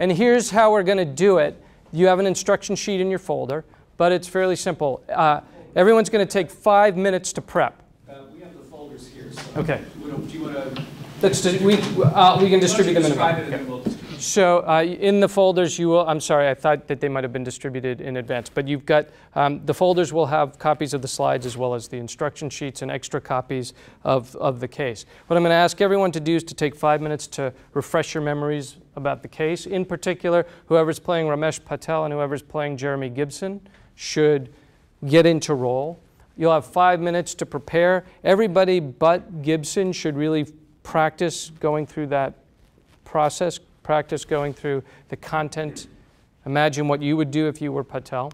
And here's how we're going to do it. You have an instruction sheet in your folder, but it's fairly simple. Uh, everyone's going to take five minutes to prep. Uh, we have the folders here. So okay. Do you want to? Let's do, we uh, we can distribute them in a minute. Okay. So uh, in the folders you will, I'm sorry, I thought that they might have been distributed in advance, but you've got, um, the folders will have copies of the slides as well as the instruction sheets and extra copies of, of the case. What I'm going to ask everyone to do is to take five minutes to refresh your memories about the case. In particular, whoever's playing Ramesh Patel and whoever's playing Jeremy Gibson should get into role. You'll have five minutes to prepare. Everybody but Gibson should really practice going through that process, practice going through the content. Imagine what you would do if you were Patel.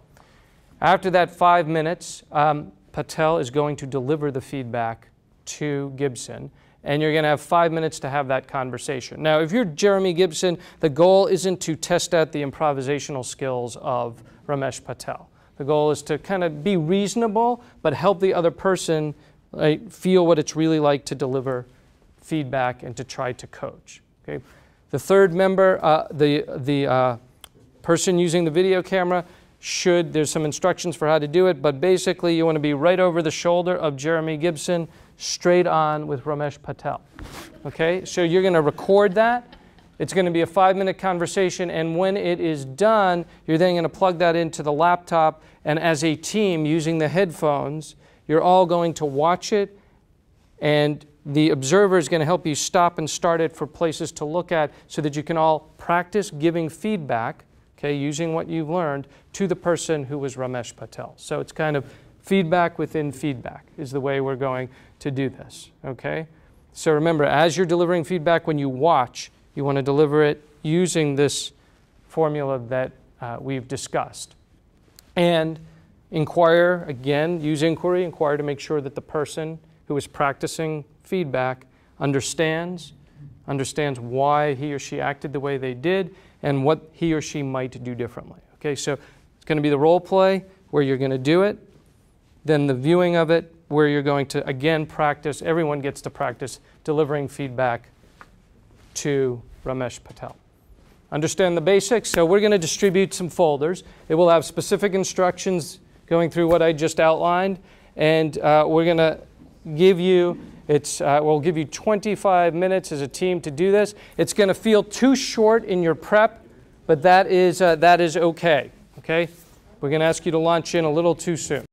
After that five minutes, um, Patel is going to deliver the feedback to Gibson, and you're going to have five minutes to have that conversation. Now, if you're Jeremy Gibson, the goal isn't to test out the improvisational skills of Ramesh Patel. The goal is to kind of be reasonable, but help the other person uh, feel what it's really like to deliver feedback and to try to coach. Okay? The third member, uh, the, the uh, person using the video camera should, there's some instructions for how to do it, but basically you want to be right over the shoulder of Jeremy Gibson, straight on with Ramesh Patel. Okay? So you're going to record that. It's going to be a five-minute conversation, and when it is done, you're then going to plug that into the laptop, and as a team using the headphones, you're all going to watch it, and the observer is going to help you stop and start it for places to look at so that you can all practice giving feedback, okay, using what you've learned, to the person who was Ramesh Patel. So it's kind of feedback within feedback is the way we're going to do this, okay? So remember, as you're delivering feedback, when you watch, you want to deliver it using this formula that uh, we've discussed. And inquire, again, use inquiry, inquire to make sure that the person who is practicing feedback understands, understands why he or she acted the way they did and what he or she might do differently. Okay, so it's going to be the role play where you're going to do it, then the viewing of it where you're going to, again, practice. Everyone gets to practice delivering feedback to Ramesh Patel. Understand the basics? So we're going to distribute some folders. It will have specific instructions going through what I just outlined, and uh, we're going to give you, it's, uh, we'll give you twenty-five minutes as a team to do this. It's going to feel too short in your prep, but that is, uh, that is okay, okay? We're going to ask you to launch in a little too soon.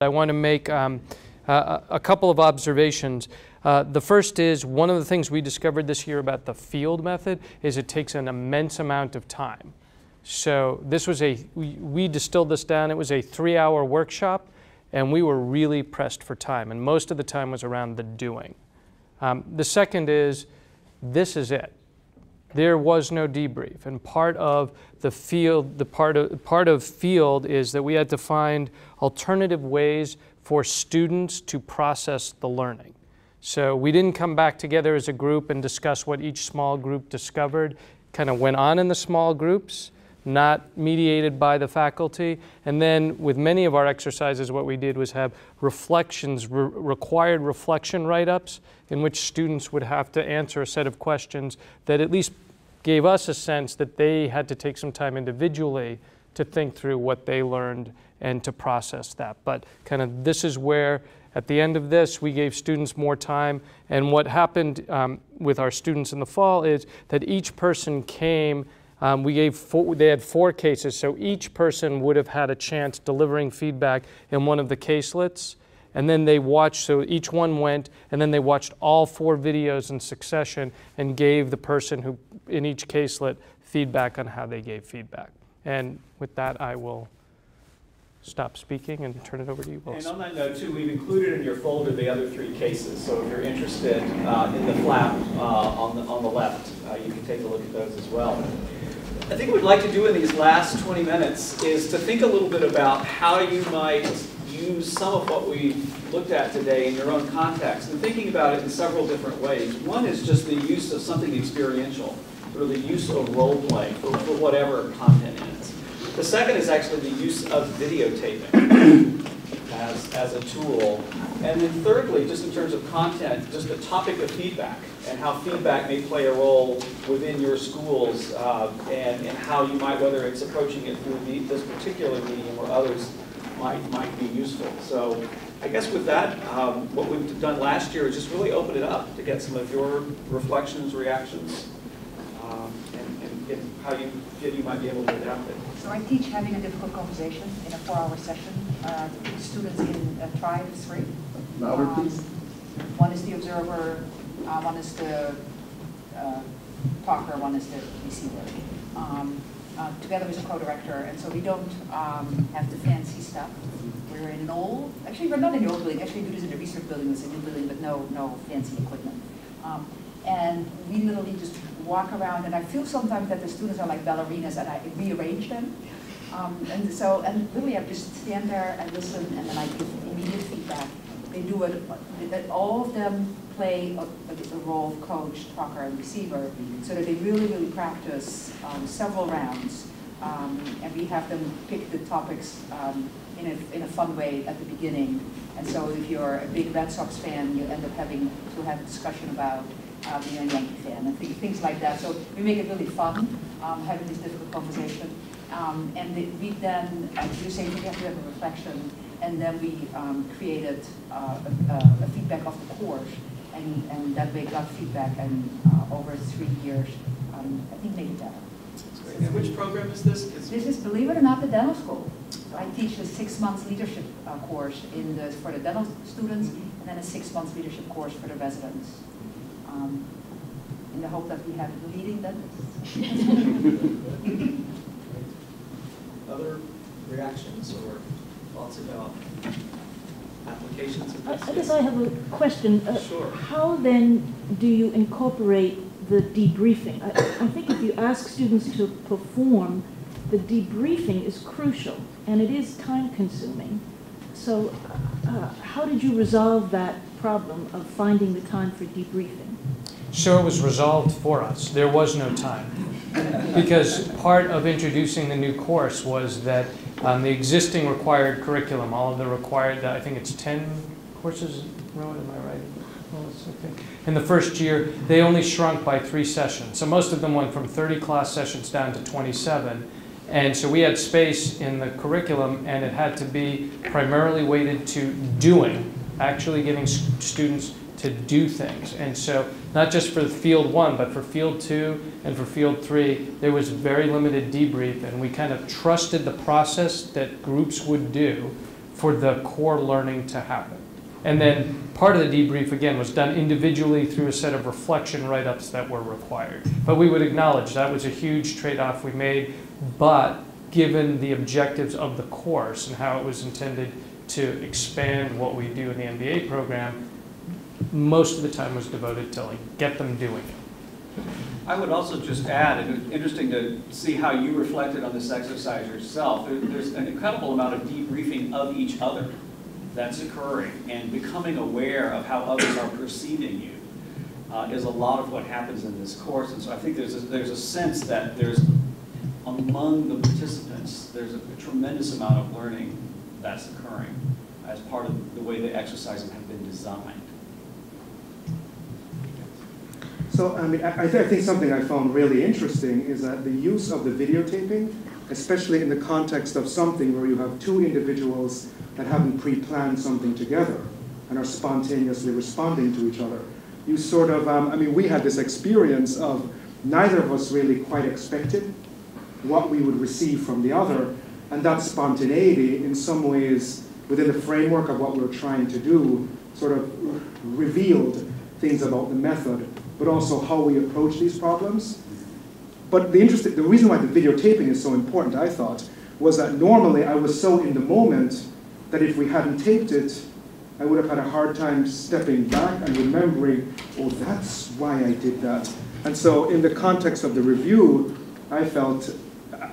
I want to make um, uh, a couple of observations. Uh, the first is, one of the things we discovered this year about the field method is it takes an immense amount of time. So this was a, we, we distilled this down, it was a three hour workshop, and we were really pressed for time, and most of the time was around the doing. Um, the second is, this is it. There was no debrief, and part of the field, the part of, part of field is that we had to find alternative ways for students to process the learning. So we didn't come back together as a group and discuss what each small group discovered. Kind of went on in the small groups, not mediated by the faculty. And then with many of our exercises, what we did was have reflections, re required reflection write-ups in which students would have to answer a set of questions that at least gave us a sense that they had to take some time individually to think through what they learned and to process that. But kind of this is where, at the end of this, we gave students more time. And what happened um, with our students in the fall is that each person came. Um, we gave four, they had four cases, so each person would have had a chance delivering feedback in one of the caselets, and then they watched, so each one went, and then they watched all four videos in succession and gave the person who, in each caselet, feedback on how they gave feedback. And with that, I will stop speaking and turn it over to you, Willis. And on that note, too, we've included in your folder the other three cases. So if you're interested uh, in the flap uh, on, the, on the left, uh, you can take a look at those as well. I think what we'd like to do in these last twenty minutes is to think a little bit about how you might use some of what we looked at today in your own context, and thinking about it in several different ways. One is just the use of something experiential, or the use of role play for, for whatever content it is. The second is actually the use of videotaping as, as a tool. And then thirdly, just in terms of content, just the topic of feedback and how feedback may play a role within your schools uh, and, and how you might, whether it's approaching it through the, this particular medium or others, might, might be useful. So I guess with that, um, what we've done last year is just really open it up to get some of your reflections, reactions, um, and, and, and how you, you might be able to adapt it. So I teach having a difficult conversation in a four-hour session. Uh, students in uh, five, three. Louder, um, please. One is the observer, uh, one is the uh, talker, one is the receiver. Um, uh, together with a co-director, and so we don't um, have the fancy stuff. We're in an old, actually we're not in the old building. Actually we do this in the research building, it's a new building, but no, no fancy equipment. Um, and we literally just walk around, and I feel sometimes that the students are like ballerinas, and I rearrange them. Um, and so, and really I just stand there and listen, and then I give immediate feedback. They do it, that all of them play a, a role of coach, talker, and receiver, so that they really, really practice um, several rounds. Um, and we have them pick the topics um, in, a, in a fun way at the beginning. And so if you're a big Red Sox fan, you end up having to have a discussion about Um, you're a Yankee fan and th things like that. So we make it really fun, um, having this difficult conversation. Um, and the, we then, as you say, we have to have a reflection. And then we um, created uh, a, a feedback of the course. And, and that way got feedback. And uh, over three years, um, I think made it better. And which program is this? It's this is, believe it or not, the dental school. So I teach a six-month leadership uh, course in the, for the dental students, and then a six-month leadership course for the residents. Um, in the hope that we have leading dentists. Other reactions or thoughts about applications of this? I, I guess I have a question. Uh, sure. How then do you incorporate the debriefing? I, I think if you ask students to perform, the debriefing is crucial, and it is time-consuming. So uh, how did you resolve that problem of finding the time for debriefing? So it was resolved for us. There was no time. Because part of introducing the new course was that um, the existing required curriculum, all of the required, I think it's ten courses, no, am I right? Well, it's okay. In the first year, they only shrunk by three sessions. So most of them went from thirty class sessions down to twenty-seven. And so we had space in the curriculum, and it had to be primarily weighted to doing, actually getting students to do things. And so not just for field one, but for field two and for field three, there was very limited debrief, and we kind of trusted the process that groups would do for the core learning to happen. And then part of the debrief, again, was done individually through a set of reflection write-ups that were required. But we would acknowledge that was a huge trade-off we made, but given the objectives of the course and how it was intended to expand what we do in the M B A program, most of the time was devoted to like get them doing it. I would also just add, and it's interesting to see how you reflected on this exercise yourself. There's an incredible amount of debriefing of each other that's occurring, and becoming aware of how others are perceiving you uh, is a lot of what happens in this course. And so I think there's a, there's a sense that there's, among the participants, there's a, a tremendous amount of learning that's occurring as part of the way the exercises have been designed. So, I mean, I, I think something I found really interesting is that the use of the videotaping, especially in the context of something where you have two individuals that haven't pre-planned something together and are spontaneously responding to each other. You sort of, um, I mean, we had this experience of neither of us really quite expected what we would receive from the other, and that spontaneity, in some ways, within the framework of what we were trying to do, sort of revealed things about the method, but also how we approach these problems. But the, interesting, the reason why the videotaping is so important, I thought, was that normally I was so in the moment that if we hadn't taped it, I would have had a hard time stepping back and remembering, oh, that's why I did that. And so in the context of the review, I felt,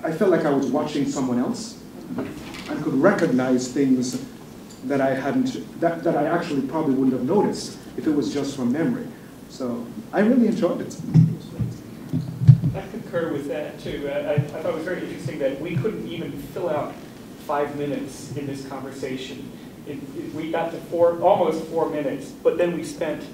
I felt like I was watching someone else and could recognize things that I hadn't, that, that I actually probably wouldn't have noticed if it was just from memory. So I really enjoyed it. I concur with that too. I, I thought it was very interesting that we couldn't even fill out five minutes in this conversation. It, it, we got to four, almost four minutes, but then we spent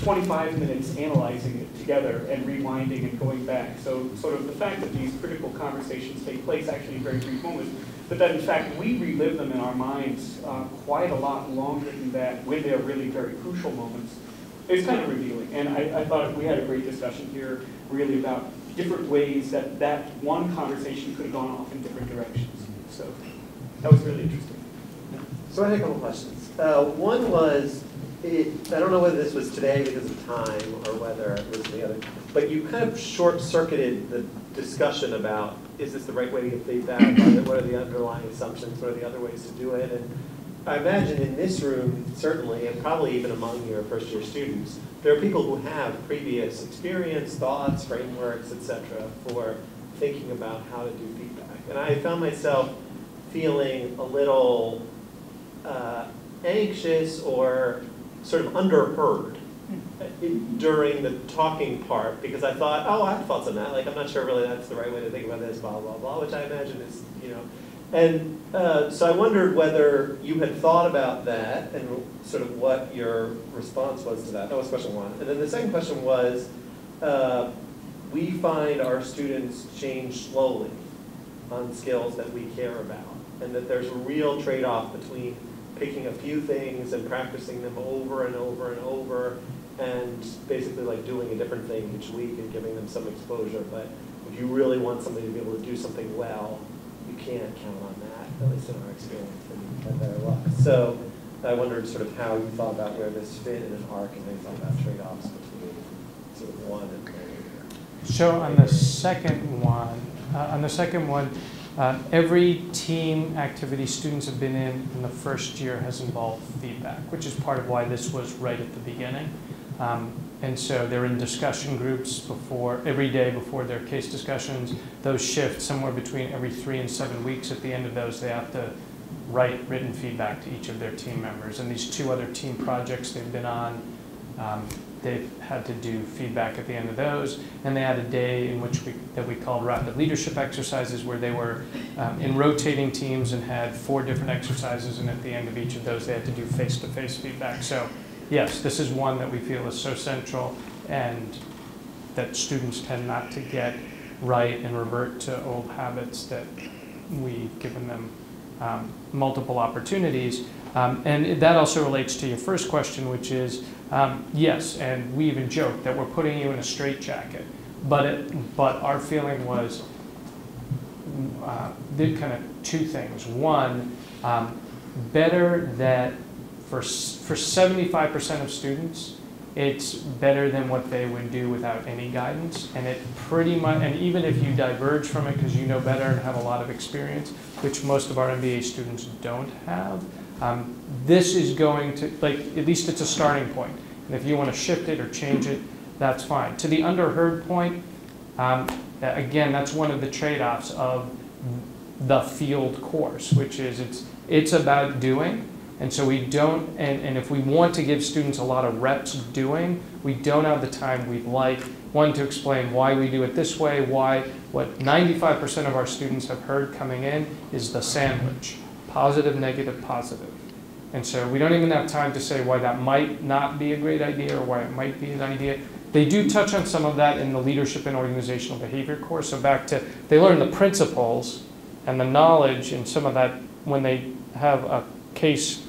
twenty-five minutes analyzing it together and rewinding and going back. So sort of the fact that these critical conversations take place actually in very brief moments, but that in fact we relive them in our minds uh, quite a lot longer than that when they're really very crucial moments. It's kind of revealing, and I, I thought we had a great discussion here really about different ways that that one conversation could have gone off in different directions. So that was really interesting. So I had a couple questions. Uh, one was, it, I don't know whether this was today because of time or whether it was the other, but you kind of short-circuited the discussion about, is this the right way to get feedback? What are the underlying assumptions? What are the other ways to do it? And I imagine in this room, certainly, and probably even among your first-year students, there are people who have previous experience, thoughts, frameworks, et cetera, for thinking about how to do feedback. And I found myself feeling a little uh, anxious or sort of underheard during the talking part, because I thought, oh, I've thoughts on that. Like, I'm not sure really that's the right way to think about this, blah, blah, blah, which I imagine is, you know, And uh, so I wondered whether you had thought about that and sort of what your response was to that. That was question one. And then the second question was, uh, we find our students change slowly on skills that we care about, and that there's a real trade-off between picking a few things and practicing them over and over and over and basically like doing a different thing each week and giving them some exposure. But if you really want somebody to be able to do something well, you can't count on that, at least in our experience, and that there was. So I wondered sort of how you thought about where this fit in an arc, and then thought about trade-offs between sort of one and the other. So on the second one, uh, on the second one, uh, every team activity students have been in in the first year has involved feedback, which is part of why this was right at the beginning. Um, And so they're in discussion groups before, every day before their case discussions. Those shift somewhere between every three and seven weeks. At the end of those, they have to write written feedback to each of their team members. And these two other team projects they've been on, um, they've had to do feedback at the end of those. And they had a day in which we, that we called rapid leadership exercises, where they were um, in rotating teams and had four different exercises. And at the end of each of those, they had to do face-to-face feedback. So, yes, this is one that we feel is so central and that students tend not to get right and revert to old habits, that we've given them um, multiple opportunities. Um, and that also relates to your first question, which is, um, yes, and we even joke that we're putting you in a straitjacket. But, it, but our feeling was uh, did kind of two things. One, um, better that For, for seventy-five percent of students, it's better than what they would do without any guidance. And it pretty much, and even if you diverge from it because you know better and have a lot of experience, which most of our M B A students don't have, Um, this is going to, like, at least it's a starting point. And if you want to shift it or change it, that's fine. To the underheard point, um, again, that's one of the trade-offs of the field course, which is it's, it's about doing. And so we don't, and, and if we want to give students a lot of reps doing, we don't have the time we'd like, one, to explain why we do it this way, why what ninety-five percent of our students have heard coming in is the sandwich, positive, negative, positive. And so we don't even have time to say why that might not be a great idea or why it might be an idea. They do touch on some of that in the leadership and organizational behavior course. So back to, they learn the principles and the knowledge and some of that when they have a case.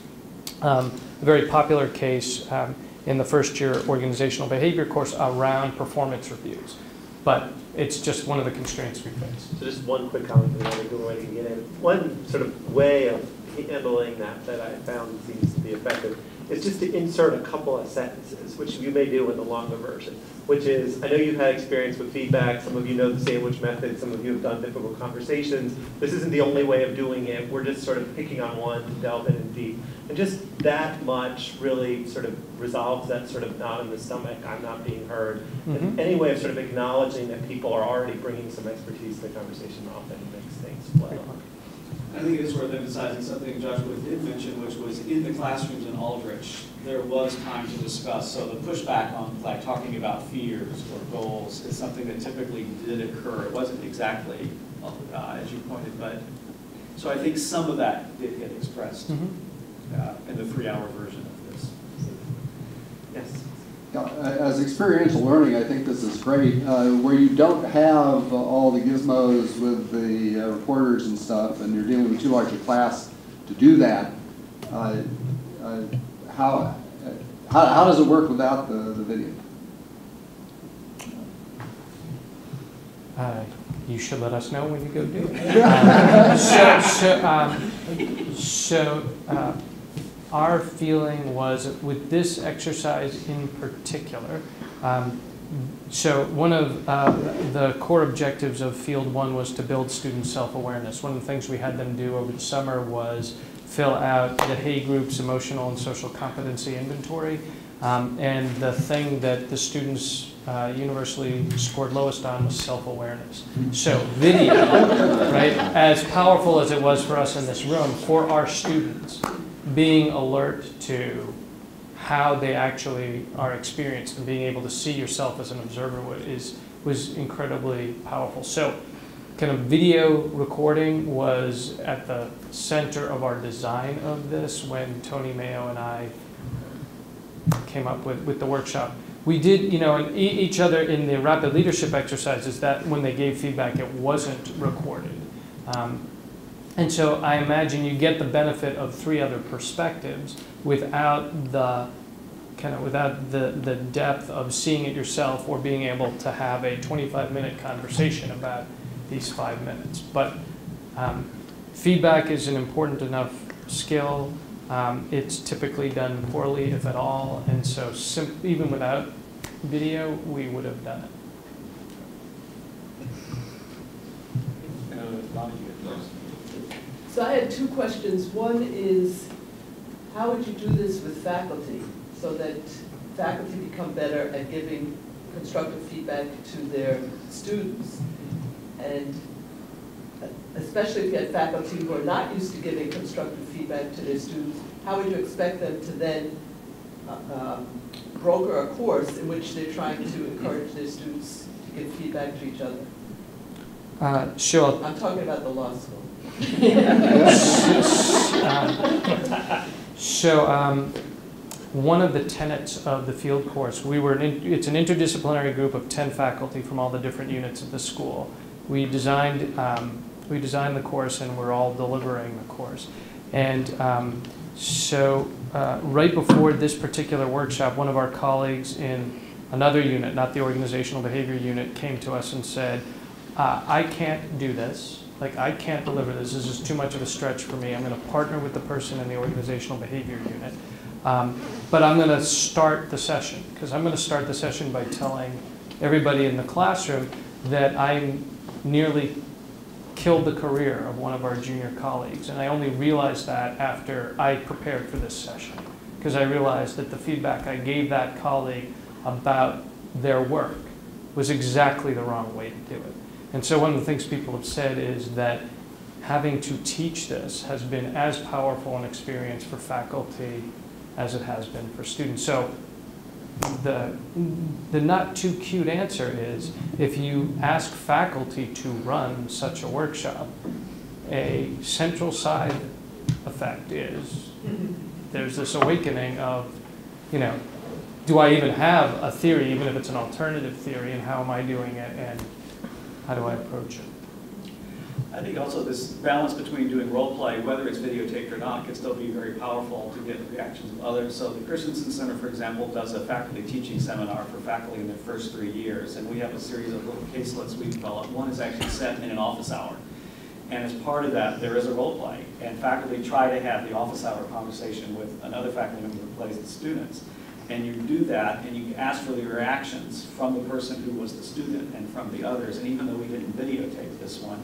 Um, a very popular case um, in the first year organizational behavior course around performance reviews. But it's just one of the constraints we face. So just one quick comment that I want to get in. One sort of way of handling that that I found seems to be effective is just to insert a couple of sentences, which you may do in the longer version, which is, I know you've had experience with feedback. Some of you know the sandwich method. Some of you have done difficult conversations. This isn't the only way of doing it. We're just sort of picking on one to delve in and deep. And just that much really sort of resolves that sort of knot in the stomach, I'm not being heard. Mm-hmm. And any way of sort of acknowledging that people are already bringing some expertise to the conversation often makes things flow. I think it is worth emphasizing something Joshua did mention, which was in the classrooms in Aldrich, there was time to discuss. So the pushback on like talking about fears or goals is something that typically did occur. It wasn't exactly uh, as you pointed, but so I think some of that did get expressed mm-hmm. uh, in the three-hour version of this. Yes. As experiential learning, I think this is great, uh, where you don't have uh, all the gizmos with the uh, reporters and stuff, and you're dealing with too large a class to do that. Uh, uh, how, uh, how how does it work without the, the video? Uh, you should let us know when you go do it. um, so so, um, so uh, our feeling was with this exercise in particular, um, so one of uh, the core objectives of Field One was to build student self-awareness. One of the things we had them do over the summer was fill out the Hay Group's emotional and social competency inventory. Um, and the thing that the students uh, universally scored lowest on was self-awareness. So video, right, as powerful as it was for us in this room, for our students, being alert to how they actually are experienced and being able to see yourself as an observer is, was incredibly powerful. So kind of video recording was at the center of our design of this when Tony Mayo and I came up with, with the workshop. We did, you know, and e each other in the rapid leadership exercises that when they gave feedback, it wasn't recorded. Um, And so I imagine you get the benefit of three other perspectives without the kind of without the, the depth of seeing it yourself or being able to have a twenty-five minute conversation about these five minutes. But um, feedback is an important enough skill. Um, it's typically done poorly, if at all. And so sim even without video, we would have done it. So I had two questions. One is, how would you do this with faculty so that faculty become better at giving constructive feedback to their students? And especially if you had faculty who are not used to giving constructive feedback to their students, how would you expect them to then uh, broker a course in which they're trying to encourage their students to give feedback to each other? Uh, sure. I'm talking about the law school. um, so um, one of the tenets of the field course, we were an it's an interdisciplinary group of ten faculty from all the different units of the school. We designed um, we designed the course, and we're all delivering the course. And um, so uh, right before this particular workshop, one of our colleagues in another unit, not the organizational behavior unit, came to us and said, uh, "I can't do this. Like, I can't deliver this. This is too much of a stretch for me. I'm going to partner with the person in the organizational behavior unit. Um, but I'm going to start the session, because I'm going to start the session by telling everybody in the classroom that I'm nearly killed the career of one of our junior colleagues. And I only realized that after I prepared for this session, because I realized that the feedback I gave that colleague about their work was exactly the wrong way to do it. And so one of the things people have said is that having to teach this has been as powerful an experience for faculty as it has been for students. So the, the not too cute answer is, if you ask faculty to run such a workshop, a central side effect is there's this awakening of, you know, do I even have a theory, even if it's an alternative theory, and how am I doing it, and how do I approach it? I think also this balance between doing role play, whether it's videotaped or not, can still be very powerful to get the reactions of others. So the Christensen Center, for example, does a faculty teaching seminar for faculty in their first three years, and we have a series of little caselets we develop. One is actually set in an office hour. And as part of that, there is a role play, and faculty try to have the office hour conversation with another faculty member who plays the students. And you do that, and you ask for the reactions from the person who was the student and from the others. And even though we didn't videotape this one,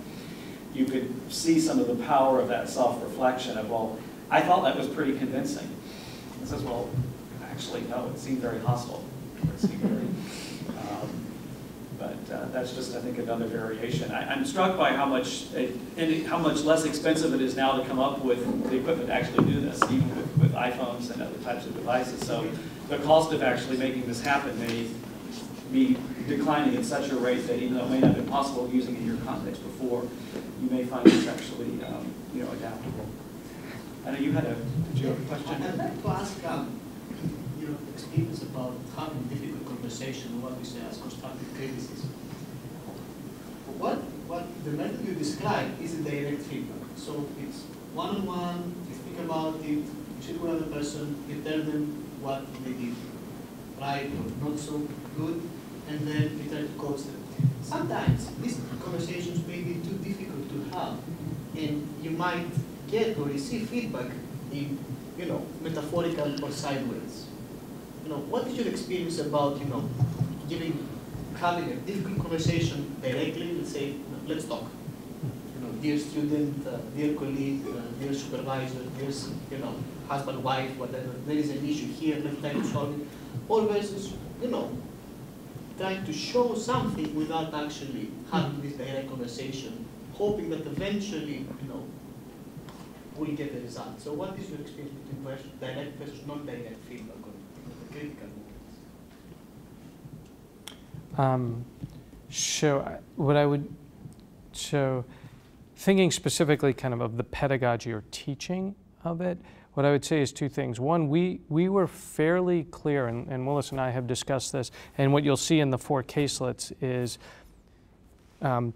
you could see some of the power of that self-reflection of, well, I thought that was pretty convincing. And it says, well, actually, no, it seemed very hostile. It seemed very, um, but uh, that's just, I think, another variation. I, I'm struck by how much, it, and how much less expensive it is now to come up with the equipment to actually do this, even with, with iPhones and other types of devices. So the cost of actually making this happen may be declining at such a rate that even though it may not have been possible using it in your context before, you may find it's actually um, you know, adaptable. I know you had a, did you have a question? I'd like to ask um, you know, experience about having difficult conversation, what we say as constructive criticism. What, what the method you describe is a direct feedback. So it's one-on-one, you think about it, you sit with another person, you tell them what they did right or not so good, and then we try to coach them. Sometimes these conversations may be too difficult to have, and you might get or receive feedback in, you know, metaphorical or sideways. You know, what is your experience about, you know, giving, having a difficult conversation directly? Let's say, let's talk. You know, dear student, uh, dear colleague, uh, dear supervisor, dear, you know, husband, wife, whatever, there is an issue here, let's try to solve it. Always, you know, trying to show something without actually having this direct conversation, hoping that eventually, you know, we'll get the result. So what is your experience between direct versus non-direct feedback on the critical movements? Um, so what I would, so thinking specifically kind of of the pedagogy or teaching of it, what I would say is two things. One, we, we were fairly clear, and, and Willis and I have discussed this, and what you'll see in the four caselets is um,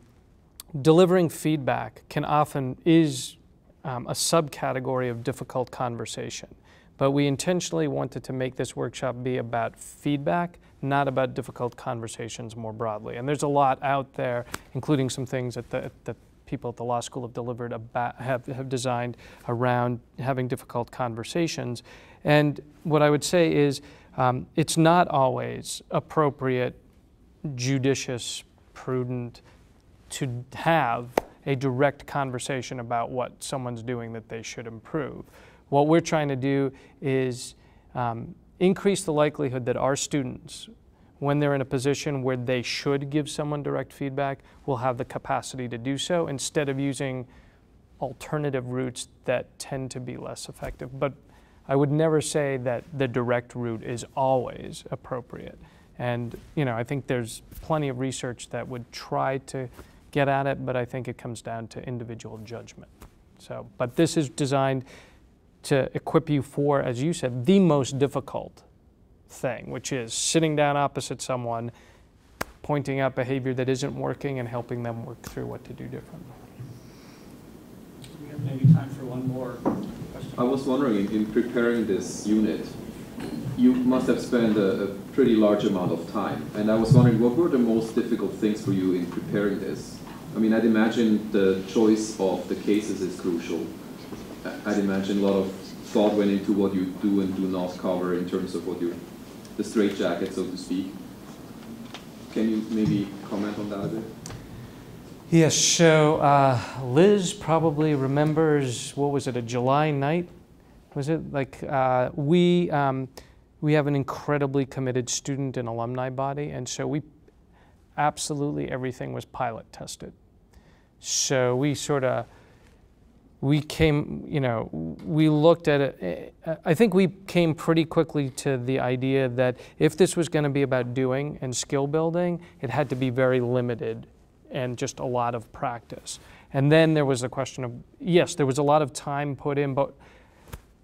delivering feedback can often is um, a subcategory of difficult conversation. But we intentionally wanted to make this workshop be about feedback, not about difficult conversations more broadly. And there's a lot out there, including some things at the, at the people at the law school have delivered about, have, have designed around having difficult conversations. And what I would say is um, it's not always appropriate, judicious, prudent to have a direct conversation about what someone's doing that they should improve. What we're trying to do is um, increase the likelihood that our students, when they're in a position where they should give someone direct feedback, will have the capacity to do so instead of using alternative routes that tend to be less effective. But I would never say that the direct route is always appropriate. And you know, I think there's plenty of research that would try to get at it, but I think it comes down to individual judgment. So, but this is designed to equip you for, as you said, the most difficult thing, which is sitting down opposite someone, pointing out behavior that isn't working and helping them work through what to do differently. We have maybe time for one more question. I was wondering, in preparing this unit, you must have spent a, a pretty large amount of time. And I was wondering, what were the most difficult things for you in preparing this? I mean, I'd imagine the choice of the cases is crucial. I'd imagine a lot of thought went into what you do and do not cover in terms of what you the straitjacket, so to speak. Can you maybe comment on that a bit? Yes, so uh, Liz probably remembers, what was it, a July night? Was it like uh, we um, we have an incredibly committed student and alumni body, and so we absolutely everything was pilot tested. So we sort of we came, you know, we looked at it. I think we came pretty quickly to the idea that if this was going to be about doing and skill building, it had to be very limited and just a lot of practice. And then there was the question of, yes, there was a lot of time put in, but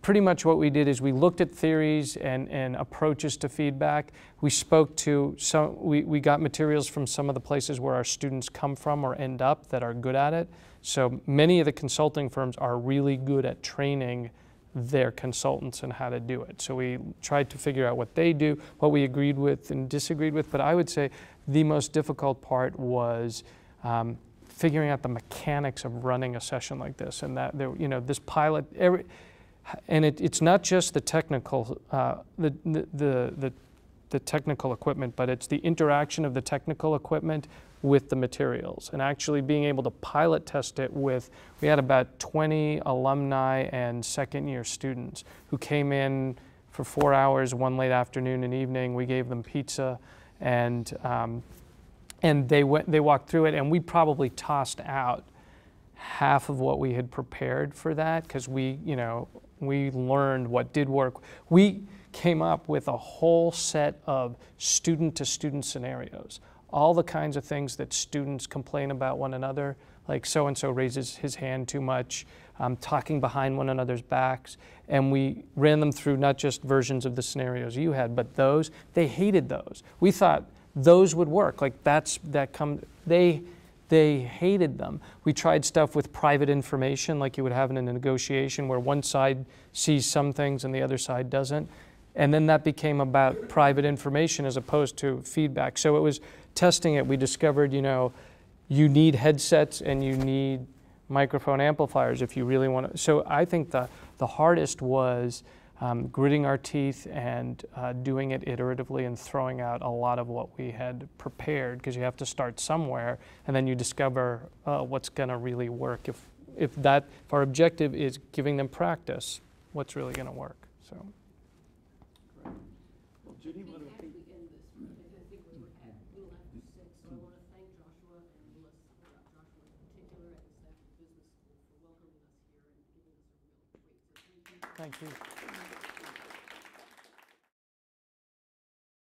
pretty much what we did is we looked at theories and, and approaches to feedback. We spoke to some, we, we got materials from some of the places where our students come from or end up that are good at it. So many of the consulting firms are really good at training their consultants and how to do it. So we tried to figure out what they do, what we agreed with and disagreed with. But I would say the most difficult part was um, figuring out the mechanics of running a session like this. And that, there, you know, this pilot, every, and it, it's not just the technical, uh, the, the, the, the technical equipment, but it's the interaction of the technical equipment with the materials, and actually being able to pilot test it with, we had about twenty alumni and second year students who came in for four hours one late afternoon and evening. We gave them pizza, and um, and they went, they walked through it, and we probably tossed out half of what we had prepared for that, because we, you know, we learned what did work. We came up with a whole set of student to student scenarios, all the kinds of things that students complain about one another, like so-and-so raises his hand too much, um, talking behind one another's backs. And we ran them through not just versions of the scenarios you had, but those, they hated those. We thought those would work, like that's, that come, they, they hated them. We tried stuff with private information, like you would have in a negotiation where one side sees some things and the other side doesn't. And then that became about private information as opposed to feedback. So it was testing it. We discovered, you know, you need headsets and you need microphone amplifiers if you really want to. So I think the, the hardest was um, gritting our teeth and uh, doing it iteratively and throwing out a lot of what we had prepared, because you have to start somewhere, and then you discover uh, what's going to really work. If, if, that, if our objective is giving them practice, what's really going to work? So. Judy, I think we end this, because I think we were at a little after six, so I want to thank Joshua and Willis, Joshua in particular, at the Business School for welcoming us here and giving us a real great opportunity. Thank you.